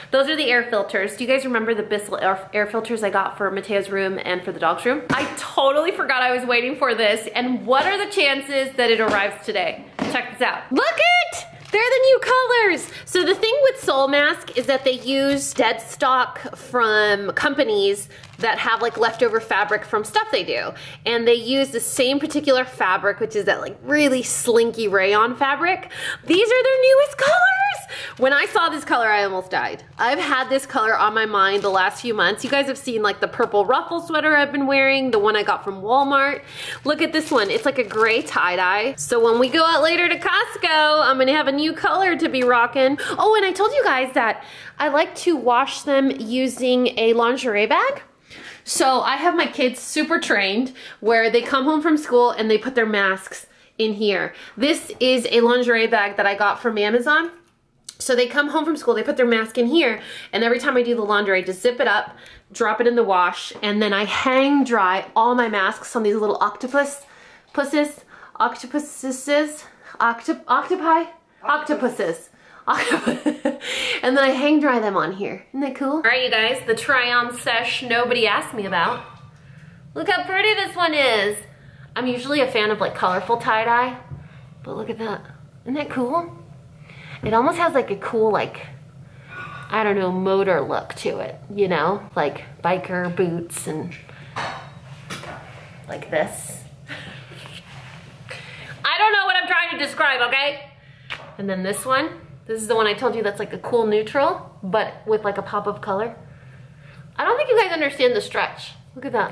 those are the air filters. Do you guys remember the Bissell air filters I got for Mateo's room and for the dog's room? I totally forgot I was waiting for this. And what are the chances that it arrives today? Check this out. Look it! They're the new colors! So the thing with Soul Mask is that they use dead stock from companies that have like leftover fabric from stuff they do. And they use the same particular fabric, which is that like really slinky rayon fabric. These are their newest colors! When I saw this color, I almost died. I've had this color on my mind the last few months. You guys have seen like the purple ruffle sweater I've been wearing, the one I got from Walmart. Look at this one, it's like a gray tie-dye. So when we go out later to Costco, I'm gonna have a new color to be rocking. Oh, and I told you guys that I like to wash them using a lingerie bag. So I have my kids super trained where they come home from school and they put their masks in here. This is a lingerie bag that I got from Amazon. So they come home from school, they put their mask in here, and every time I do the laundry, I just zip it up, drop it in the wash, and then I hang dry all my masks on these little octopuses. And then I hang dry them on here. Isn't that cool? All right, you guys, the try-on sesh nobody asked me about. Look how pretty this one is. I'm usually a fan of like colorful tie-dye, but look at that. Isn't that cool? It almost has like a cool, like, I don't know, motor look to it, you know? Like biker boots and like this. I don't know what I'm trying to describe, okay? And then this one, this is the one I told you that's like a cool neutral, but with like a pop of color. I don't think you guys understand the stretch. Look at that.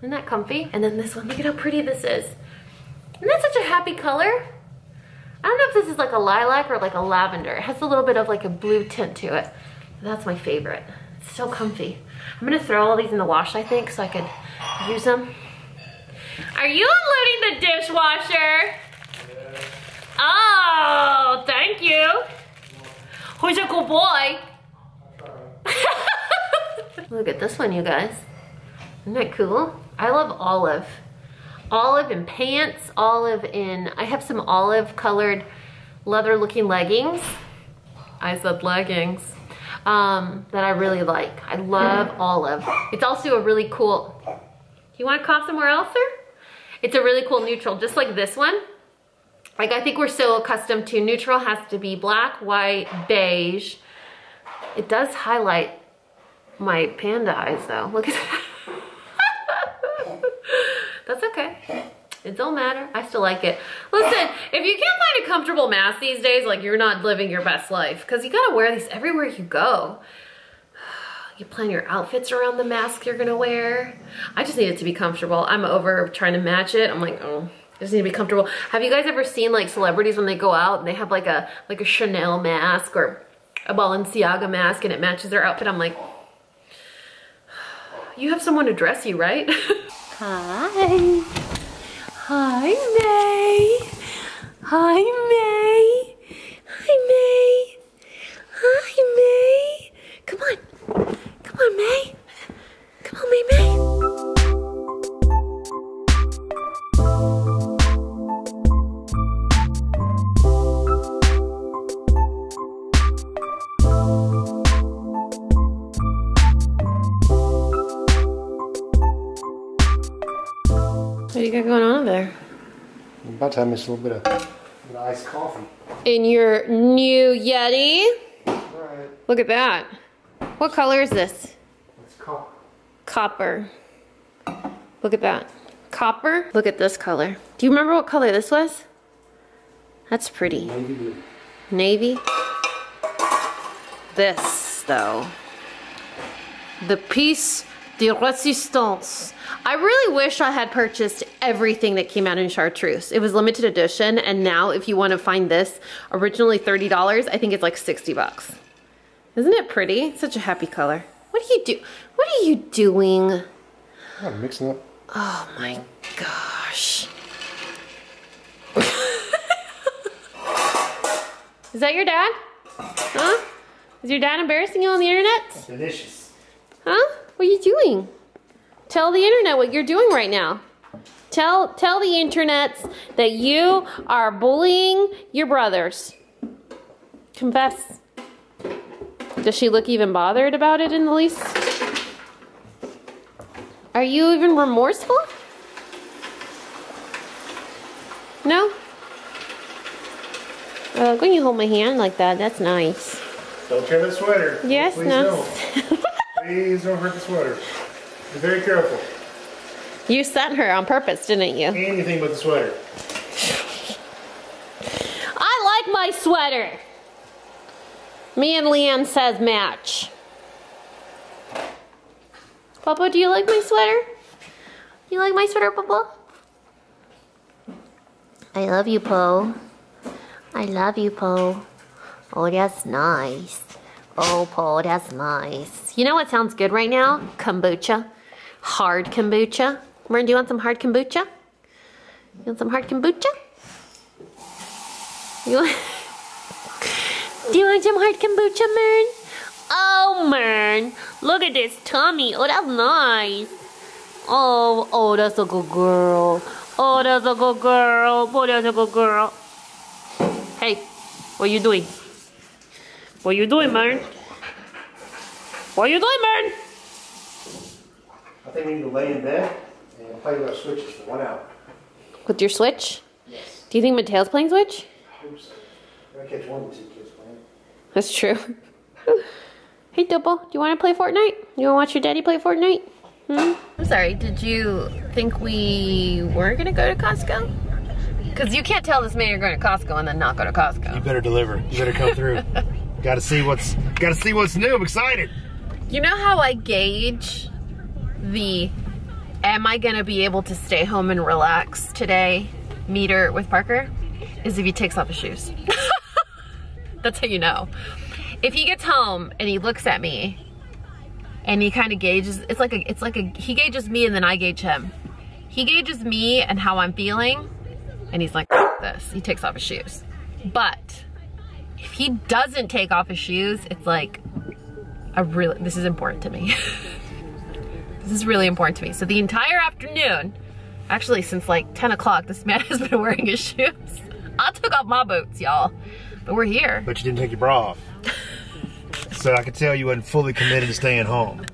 Isn't that comfy? And then this one, look at how pretty this is. Isn't that such a happy color? I don't know if this is like a lilac or like a lavender. It has a little bit of like a blue tint to it. That's my favorite. It's so comfy. I'm gonna throw all these in the wash, I think, so I could use them. Are you unloading the dishwasher? Yeah. Oh, thank you. Who's a good boy? Look at this one, you guys. Isn't that cool? I love olive. Olive in pants, olive in, I have some olive colored leather looking leggings. I said leggings. That I really like. I love olive. It's also a really cool, you wanna cough somewhere else, sir? It's a really cool neutral, just like this one. Like I think we're so accustomed to neutral has to be black, white, beige. It does highlight my panda eyes though. Look at that. That's okay. It don't matter. I still like it. Listen, if you can't find a comfortable mask these days, like you're not living your best life, because you gotta wear these everywhere you go. You plan your outfits around the mask you're gonna wear. I just need it to be comfortable. I'm over trying to match it. I'm like, oh, I just need to be comfortable. Have you guys ever seen like celebrities when they go out and they have like a Chanel mask or a Balenciaga mask and it matches their outfit? I'm like, you have someone to dress you, right? Hi. Hi, May. Hi, May. Hi, May. Hi, May. Come on. Come on, May. Come on, May, What do you got going on there? I'm about to have this little bit of iced coffee. In your new Yeti? Right. Look at that. What color is this? It's copper. Copper. Look at that. Copper? Look at this color. Do you remember what color this was? That's pretty. Navy blue. Navy? This, though. The piece de resistance. I really wish I had purchased everything that came out in chartreuse. It was limited edition, and now if you want to find this, originally $30, I think it's like 60 bucks. Isn't it pretty? It's such a happy color. What do you do? What are you doing? I'm mixing up. Oh my gosh. Is that your dad? Huh? Is your dad embarrassing you on the internet? It's delicious. Huh? What are you doing? Tell the internet what you're doing right now. Tell the internets that you are bullying your brothers. Confess. Does she look even bothered about it in the least? Are you even remorseful? No? When you hold my hand like that, that's nice. Don't tear the sweater. Yes, please no. Don't. Please don't hurt the sweater. Be very careful. You sent her on purpose, didn't you? Anything but the sweater. I like my sweater. Me and Leanne says match. Papa, do you like my sweater? You like my sweater, Papa? I love you, Po. I love you, Po. Oh, that's nice. Oh, Paul, that's nice. You know what sounds good right now? Kombucha. Hard kombucha. Myrn, do you want some hard kombucha? You want some hard kombucha? Do you want some hard kombucha, Myrn? Oh, Myrn. Look at this tummy. Oh, that's nice. Oh, oh, that's a good girl. Oh, that's a good girl. Oh, that's a good girl. Hey, what are you doing? What are you doing, Myrn? What are you doing, Myrn? I think we need to lay in bed and play with our switches for 1 hour. With your Switch? Yes. Do you think Mateo's playing Switch? I hope so. I catch one of the two kids playing. That's true. Hey, Double, do you want to play Fortnite? You want to watch your daddy play Fortnite? Hmm? I'm sorry, did you think we were going to go to Costco? Because you can't tell this man you're going to Costco and then not go to Costco. You better deliver. You better come through. Gotta see what's new. I'm excited. You know how I gauge the am I gonna be able to stay home and relax today meter with Parker? Is if he takes off his shoes. That's how you know. If he gets home and he looks at me and he kind of gauges, it's like he gauges me and then I gauge him. He gauges me and how I'm feeling, and he's like this. He takes off his shoes. But if he doesn't take off his shoes, it's like, this is important to me. This is really important to me. So the entire afternoon, actually since like 10 o'clock, this man has been wearing his shoes. I took off my boots, y'all, but we're here. But you didn't take your bra off. So I could tell you wasn't fully committed to staying home.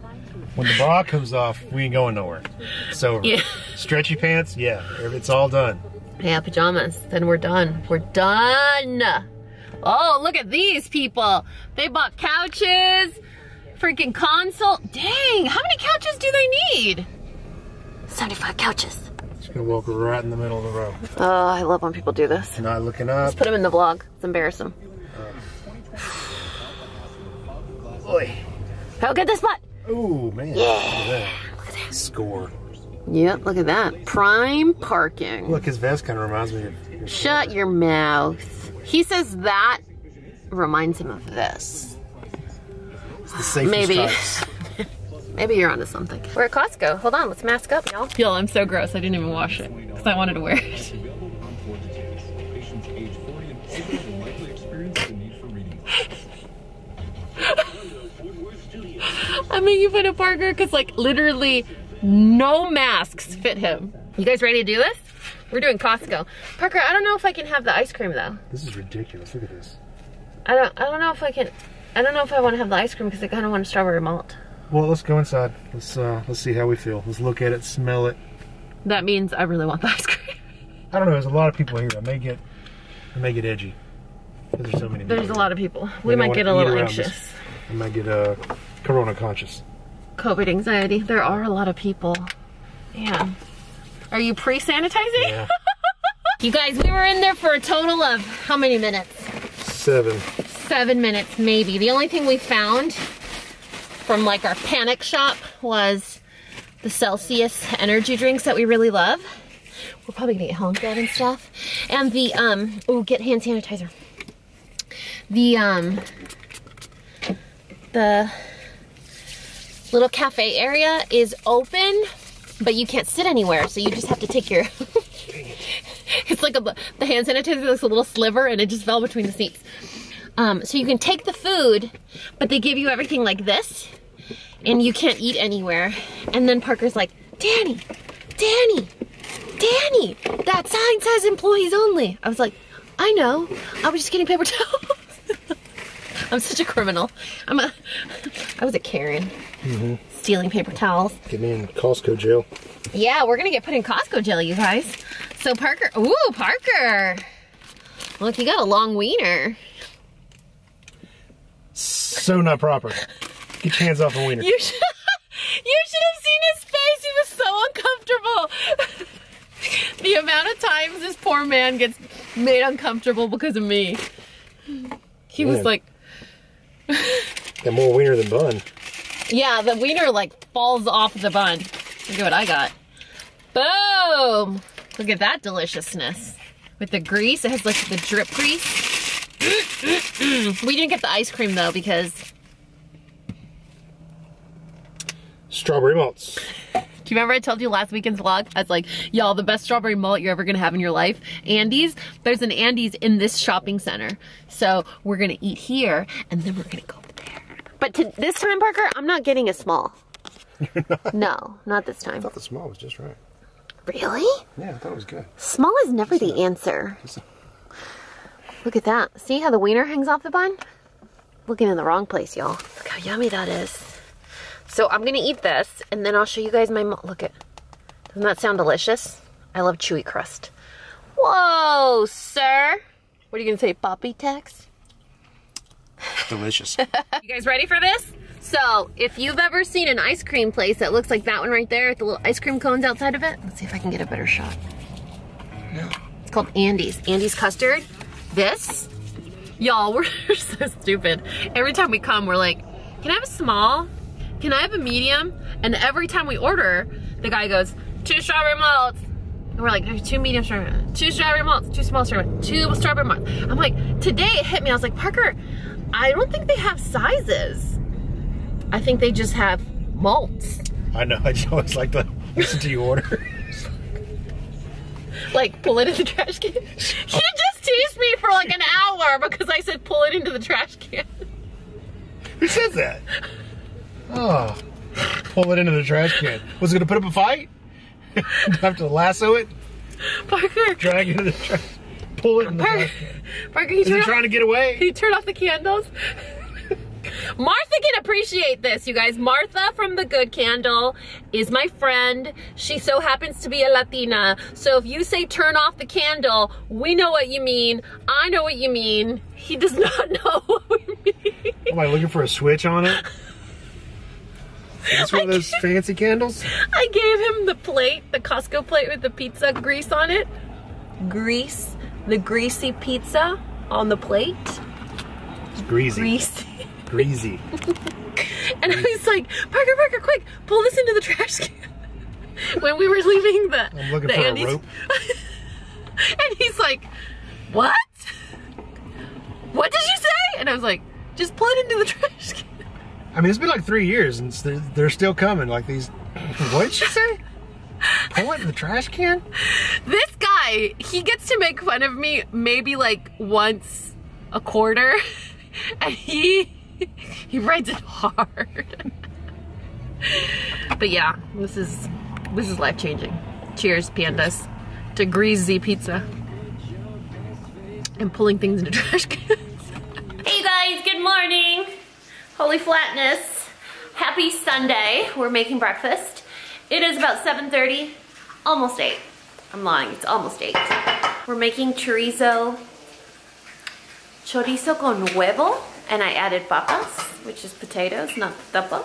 When the bra comes off, we ain't going nowhere. It's over. Yeah. Stretchy pants, yeah, it's all done. Yeah, pajamas, then we're done. We're done. Oh, look at these people. They bought couches, freaking console. Dang, how many couches do they need? 75 couches. Just gonna walk right in the middle of the row. Oh, I love when people do this. Not looking up. Let's put them in the vlog. It's embarrassing. Boy. Oh, get this spot. Oh, man. Yeah. Look at that. Score. Yep, look at that. Prime parking. Look, his vest kind of reminds me of... Shut your mouth. He says that reminds him of this. It's the safety stripes. Maybe you're onto something. We're at Costco. Hold on, let's mask up, y'all. Y'all, I'm so gross. I didn't even wash it because I wanted to wear it. I mean, you put a Parker because, like, literally no masks fit him. You guys ready to do this? We're doing Costco. Parker, I don't know if I can have the ice cream though. This is ridiculous. Look at this. I don't know if I can. I don't know if I want to have the ice cream because I kind of want a strawberry malt. Well, let's go inside. Let's see how we feel. Let's look at it, smell it. That means I really want the ice cream. I don't know. There's a lot of people here. I may get edgy. There's so many. There's a lot of people. We might get a little anxious. I might get corona conscious. COVID anxiety. There are a lot of people. Yeah. Are you pre-sanitizing? Yeah. You guys, we were in there for a total of how many minutes? 7. 7 minutes, maybe. The only thing we found from like our panic shop was the Celsius energy drinks that we really love. We're probably gonna get honked at and stuff. And the, oh, get hand sanitizer. The little cafe area is open, but you can't sit anywhere, so you just have to take your... It's like the hand sanitizer looks a little sliver, and it just fell between the seats. So you can take the food, but they give you everything like this, and you can't eat anywhere. And then Parker's like, Danny, that sign says employees only. I was like, I know. I was just getting paper towels. I'm such a criminal. I was a Karen. Mm-hmm. Stealing paper towels. Get me in Costco jail. Yeah, we're gonna get put in Costco jail, you guys. So Parker, ooh, Parker. Look, you got a long wiener. So not proper. Get your hands off the wiener. You should have seen his face. He was so uncomfortable. The amount of times this poor man gets made uncomfortable because of me. He was like... Got more wiener than bun. Yeah, the wiener like falls off the bun. Look at what I got. Boom! Look at that deliciousness. With the grease, it has like the drip grease. We didn't get the ice cream though because... Strawberry malts. Do you remember I told you last weekend's vlog? I was like, y'all, the best strawberry malt you're ever gonna have in your life, Andy's. There's an Andy's in this shopping center. So we're gonna eat here and then we're gonna go over there. But this time, Parker, I'm not getting a small. You're not? No, not this time. I thought the small was just right. Really? Yeah, I thought it was good. Small is never the answer. Look at that. See how the wiener hangs off the bun? Looking in the wrong place, y'all. Look how yummy that is. So I'm gonna eat this, and then I'll show you guys my malt. Look at, doesn't that sound delicious? I love chewy crust. Whoa, sir. What are you gonna say, Poppy Tex? Delicious. You guys ready for this? So if you've ever seen an ice cream place that looks like that one right there with the little ice cream cones outside of it, let's see if I can get a better shot. No, it's called Andy's. Andy's custard. This, y'all, we're so stupid. Every time we come, we're like, can I have a small? Can I have a medium? And every time we order, the guy goes, 2 strawberry malts. And we're like, 2 medium strawberry malts, 2 strawberry malts, 2 small strawberry malts, 2 strawberry malts. I'm like, today it hit me. I was like, Parker, I don't think they have sizes. I think they just have malts. I know, I just always like to listen to you order. like pull it in the trash can. She just teased me for like an hour because I said pull it into the trash can. Who says that? Oh, pull it into the trash can. Was it gonna put up a fight? Have to lasso it? Parker. Drag it into the trash. Pull it in the trash can. Parker, is he trying to get away? He turned off the candles. Martha can appreciate this, you guys. Martha from The Good Candle is my friend. She so happens to be a Latina. So if you say turn off the candle, we know what you mean. I know what you mean. He does not know what we mean. Am I looking for a switch on it? Is this one of those fancy candles? I gave him the plate, the Costco plate with the pizza grease on it. Grease, the greasy pizza on the plate. It's greasy. Greasy. Greasy. And I was like, Parker, Parker, quick, pull this into the trash can. When we were leaving the I'm looking for Andy's, a rope. And he's like, what? What did you say? And I was like, just pull it into the trash can. I mean, it's been like 3 years and they're still coming like these, what did she say? Pull it in the trash can? This guy, he gets to make fun of me maybe like once a quarter. And he rides it hard. But yeah, this is life changing. Cheers, pandas, to greasy pizza and pulling things into trash cans. Hey guys, good morning. Holy flatness. Happy Sunday. We're making breakfast. It is about 7:30, almost 8. I'm lying, it's almost 8. We're making chorizo con huevo, and I added papas, which is potatoes, not the tapa.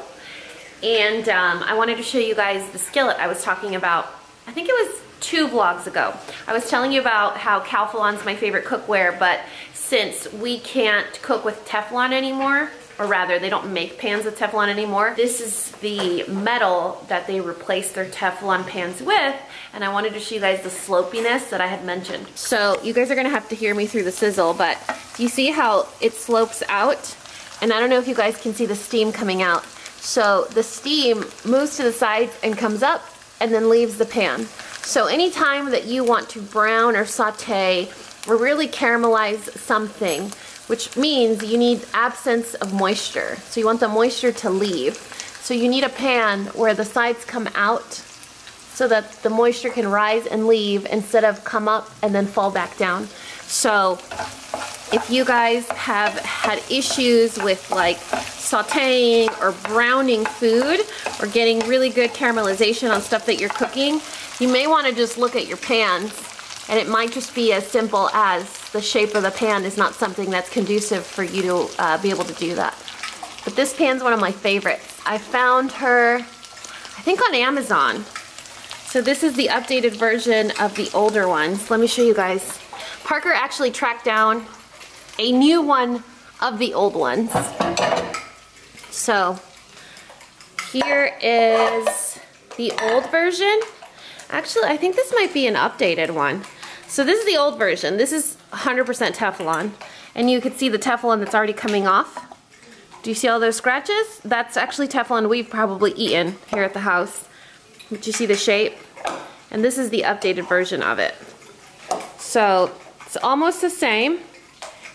And I wanted to show you guys the skillet I was talking about. I think it was 2 vlogs ago. I was telling you about how Calphalon's my favorite cookware, but since we can't cook with Teflon anymore, or rather they don't make pans with Teflon anymore, this is the metal that they replace their Teflon pans with, and I wanted to show you guys the slopiness that I had mentioned. So you guys are gonna have to hear me through the sizzle, but do you see how it slopes out? And I don't know if you guys can see the steam coming out. So the steam moves to the sides and comes up and then leaves the pan. So anytime that you want to brown or saute or really caramelize something, which means you need absence of moisture. So you want the moisture to leave. So you need a pan where the sides come out so that the moisture can rise and leave instead of come up and then fall back down. So if you guys have had issues with like sauteing or browning food or getting really good caramelization on stuff that you're cooking, you may want to just look at your pans. And it might just be as simple as the shape of the pan is not something that's conducive for you to be able to do that. But this pan's one of my favorites. I found her, I think on Amazon. So this is the updated version of the older ones. Let me show you guys. Parker actually tracked down a new one of the old ones. So here is the old version. Actually, I think this might be an updated one. So this is the old version. This is 100% Teflon. And you can see the Teflon that's already coming off. Do you see all those scratches? That's actually Teflon we've probably eaten here at the house. Did you see the shape? And this is the updated version of it. So it's almost the same.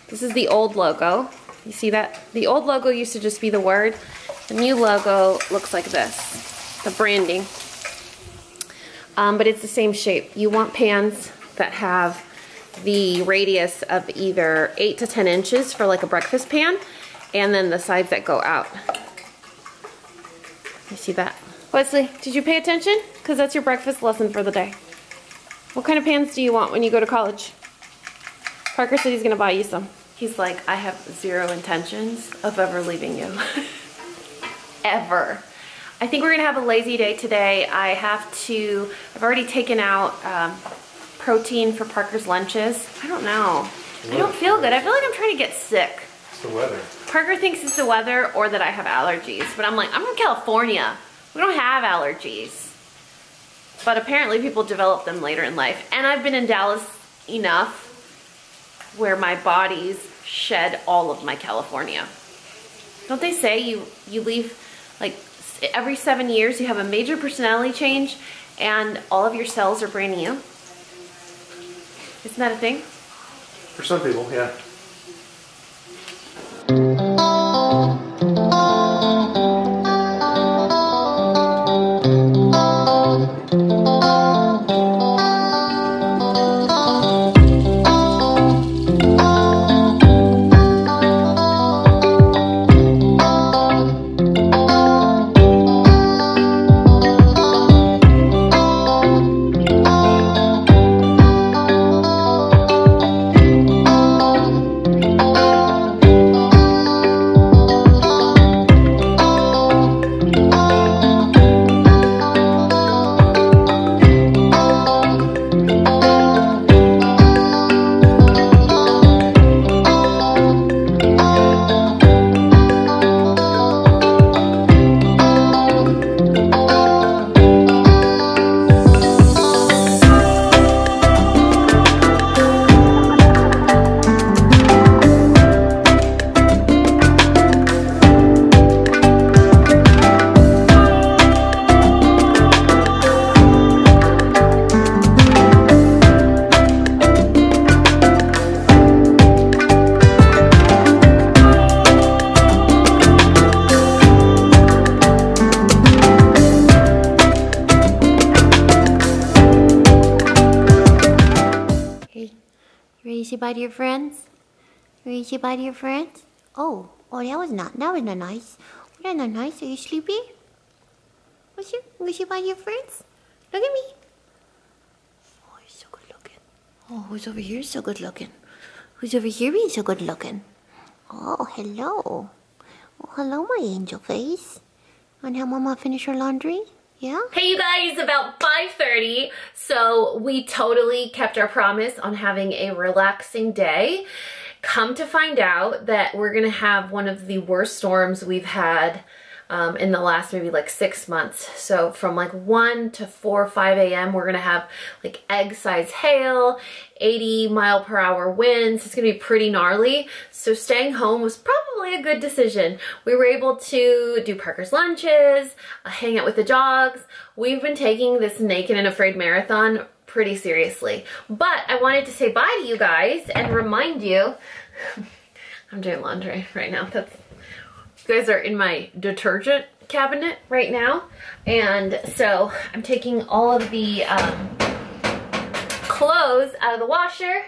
This is the old logo. You see that? The old logo used to just be the word. The new logo looks like this, the branding. But it's the same shape. You want pans that have the radius of either 8 to 10 inches for like a breakfast pan, and then the sides that go out. You see that? Wesley, did you pay attention? Because that's your breakfast lesson for the day. What kind of pans do you want when you go to college? Parker said he's going to buy you some. He's like, I have zero intentions of ever leaving you. Ever. I think we're gonna have a lazy day today. I've already taken out protein for Parker's lunches. I don't know. I don't feel good. I feel like I'm trying to get sick. It's the weather. Parker thinks it's the weather or that I have allergies, but I'm like, I'm from California. We don't have allergies. But apparently people develop them later in life. And I've been in Dallas enough where my body's shed all of my California. Don't they say you leave like every 7 years you have a major personality change and all of your cells are brand new? Isn't that a thing? For some people, yeah. Say bye to your friends. Ready to say bye to your friends? Oh, oh, that was not nice. Was that not nice? Are you sleepy? You say bye to your friends? Look at me. Oh, you're so good looking. Oh, who's over here so good looking? Who's over here being so good looking? Oh, hello. Oh, hello, my angel face. And how Mama finish her laundry? Yeah. Hey you guys, it's about 5:30, so we totally kept our promise on having a relaxing day. Come to find out that we're gonna have one of the worst storms we've had in the last maybe like 6 months. So from like 1 to 4 or 5 a.m. we're gonna have like egg-sized hail, 80-mile-per-hour winds. It's gonna be pretty gnarly. So staying home was probably a good decision. We were able to do Parker's lunches, hang out with the dogs. We've been taking this Naked and Afraid marathon pretty seriously. But I wanted to say bye to you guys and remind you, I'm doing laundry right now. That's, you guys are in my detergent cabinet right now. And so I'm taking all of the clothes out of the washer,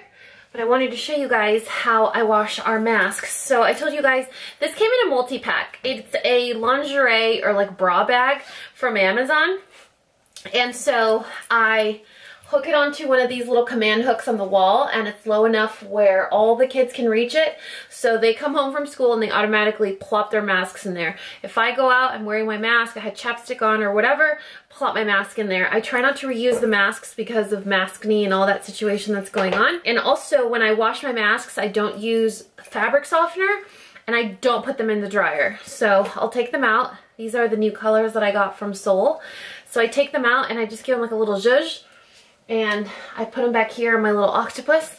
but I wanted to show you guys how I wash our masks. So I told you guys, this came in a multi-pack. It's a lingerie or like bra bag from Amazon. And so I hook it onto one of these little command hooks on the wall, and it's low enough where all the kids can reach it. So they come home from school and they automatically plop their masks in there. If I go out, I'm wearing my mask, I had chapstick on or whatever, plop my mask in there. I try not to reuse the masks because of maskne and all that situation that's going on. And also when I wash my masks, I don't use fabric softener and I don't put them in the dryer. So I'll take them out. These are the new colors that I got from Soul. So I take them out and I just give them like a little zhuzh. And I put them back here in my little octopus.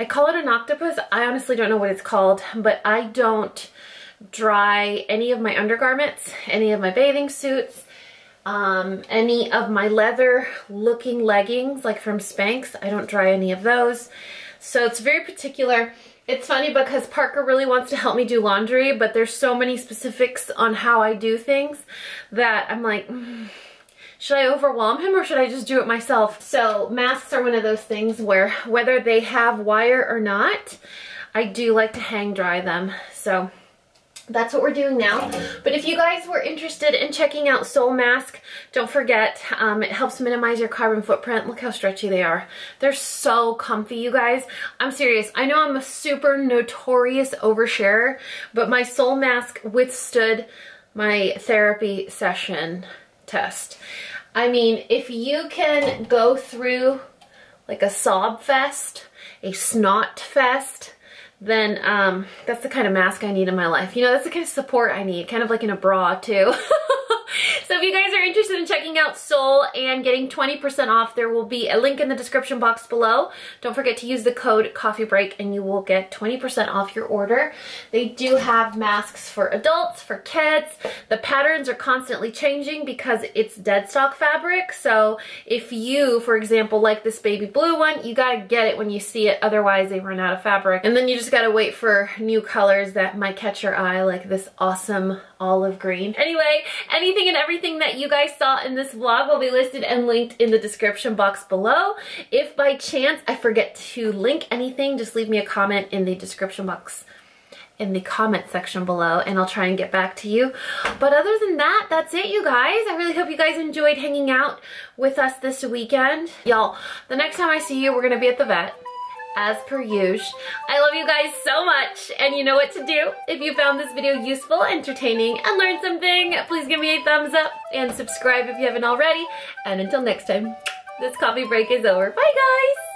I call it an octopus. I honestly don't know what it's called, but I don't dry any of my undergarments, any of my bathing suits, any of my leather looking leggings like from Spanx. I don't dry any of those. So it's very particular. It's funny because Parker really wants to help me do laundry, but there's so many specifics on how I do things that I'm like, should I overwhelm him or should I just do it myself? So masks are one of those things where whether they have wire or not, I do like to hang dry them. So that's what we're doing now. But if you guys were interested in checking out Soul Mask, don't forget, it helps minimize your carbon footprint. Look how stretchy they are. They're so comfy, you guys. I'm serious. I know I'm a super notorious oversharer, but my Soul Mask withstood my therapy session test. I mean, if you can go through like a sob fest, a snot fest, then that's the kind of mask I need in my life. You know, that's the kind of support I need, kind of like in a bra too. So if you guys are interested in checking out Soul and getting 20% off, there will be a link in the description box below. Don't forget to use the code COFFEEBREAK and you will get 20% off your order. They do have masks for adults, for kids. The patterns are constantly changing because it's dead stock fabric. So if you, for example, like this baby blue one, you gotta get it when you see it, otherwise they run out of fabric. And then you just gotta wait for new colors that might catch your eye, like this awesome olive green. Anyway, anything and everything that you guys saw in this vlog will be listed and linked in the description box below. If by chance I forget to link anything, just leave me a comment in the description box, in the comment section below, and I'll try and get back to you. But other than that, that's it, you guys. I really hope you guys enjoyed hanging out with us this weekend. Y'all, the next time I see you, we're gonna be at the vet, as per usual. I love you guys so much, and you know what to do. If you found this video useful, entertaining, and learned something, please give me a thumbs up and subscribe if you haven't already. And until next time, this coffee break is over. Bye, guys!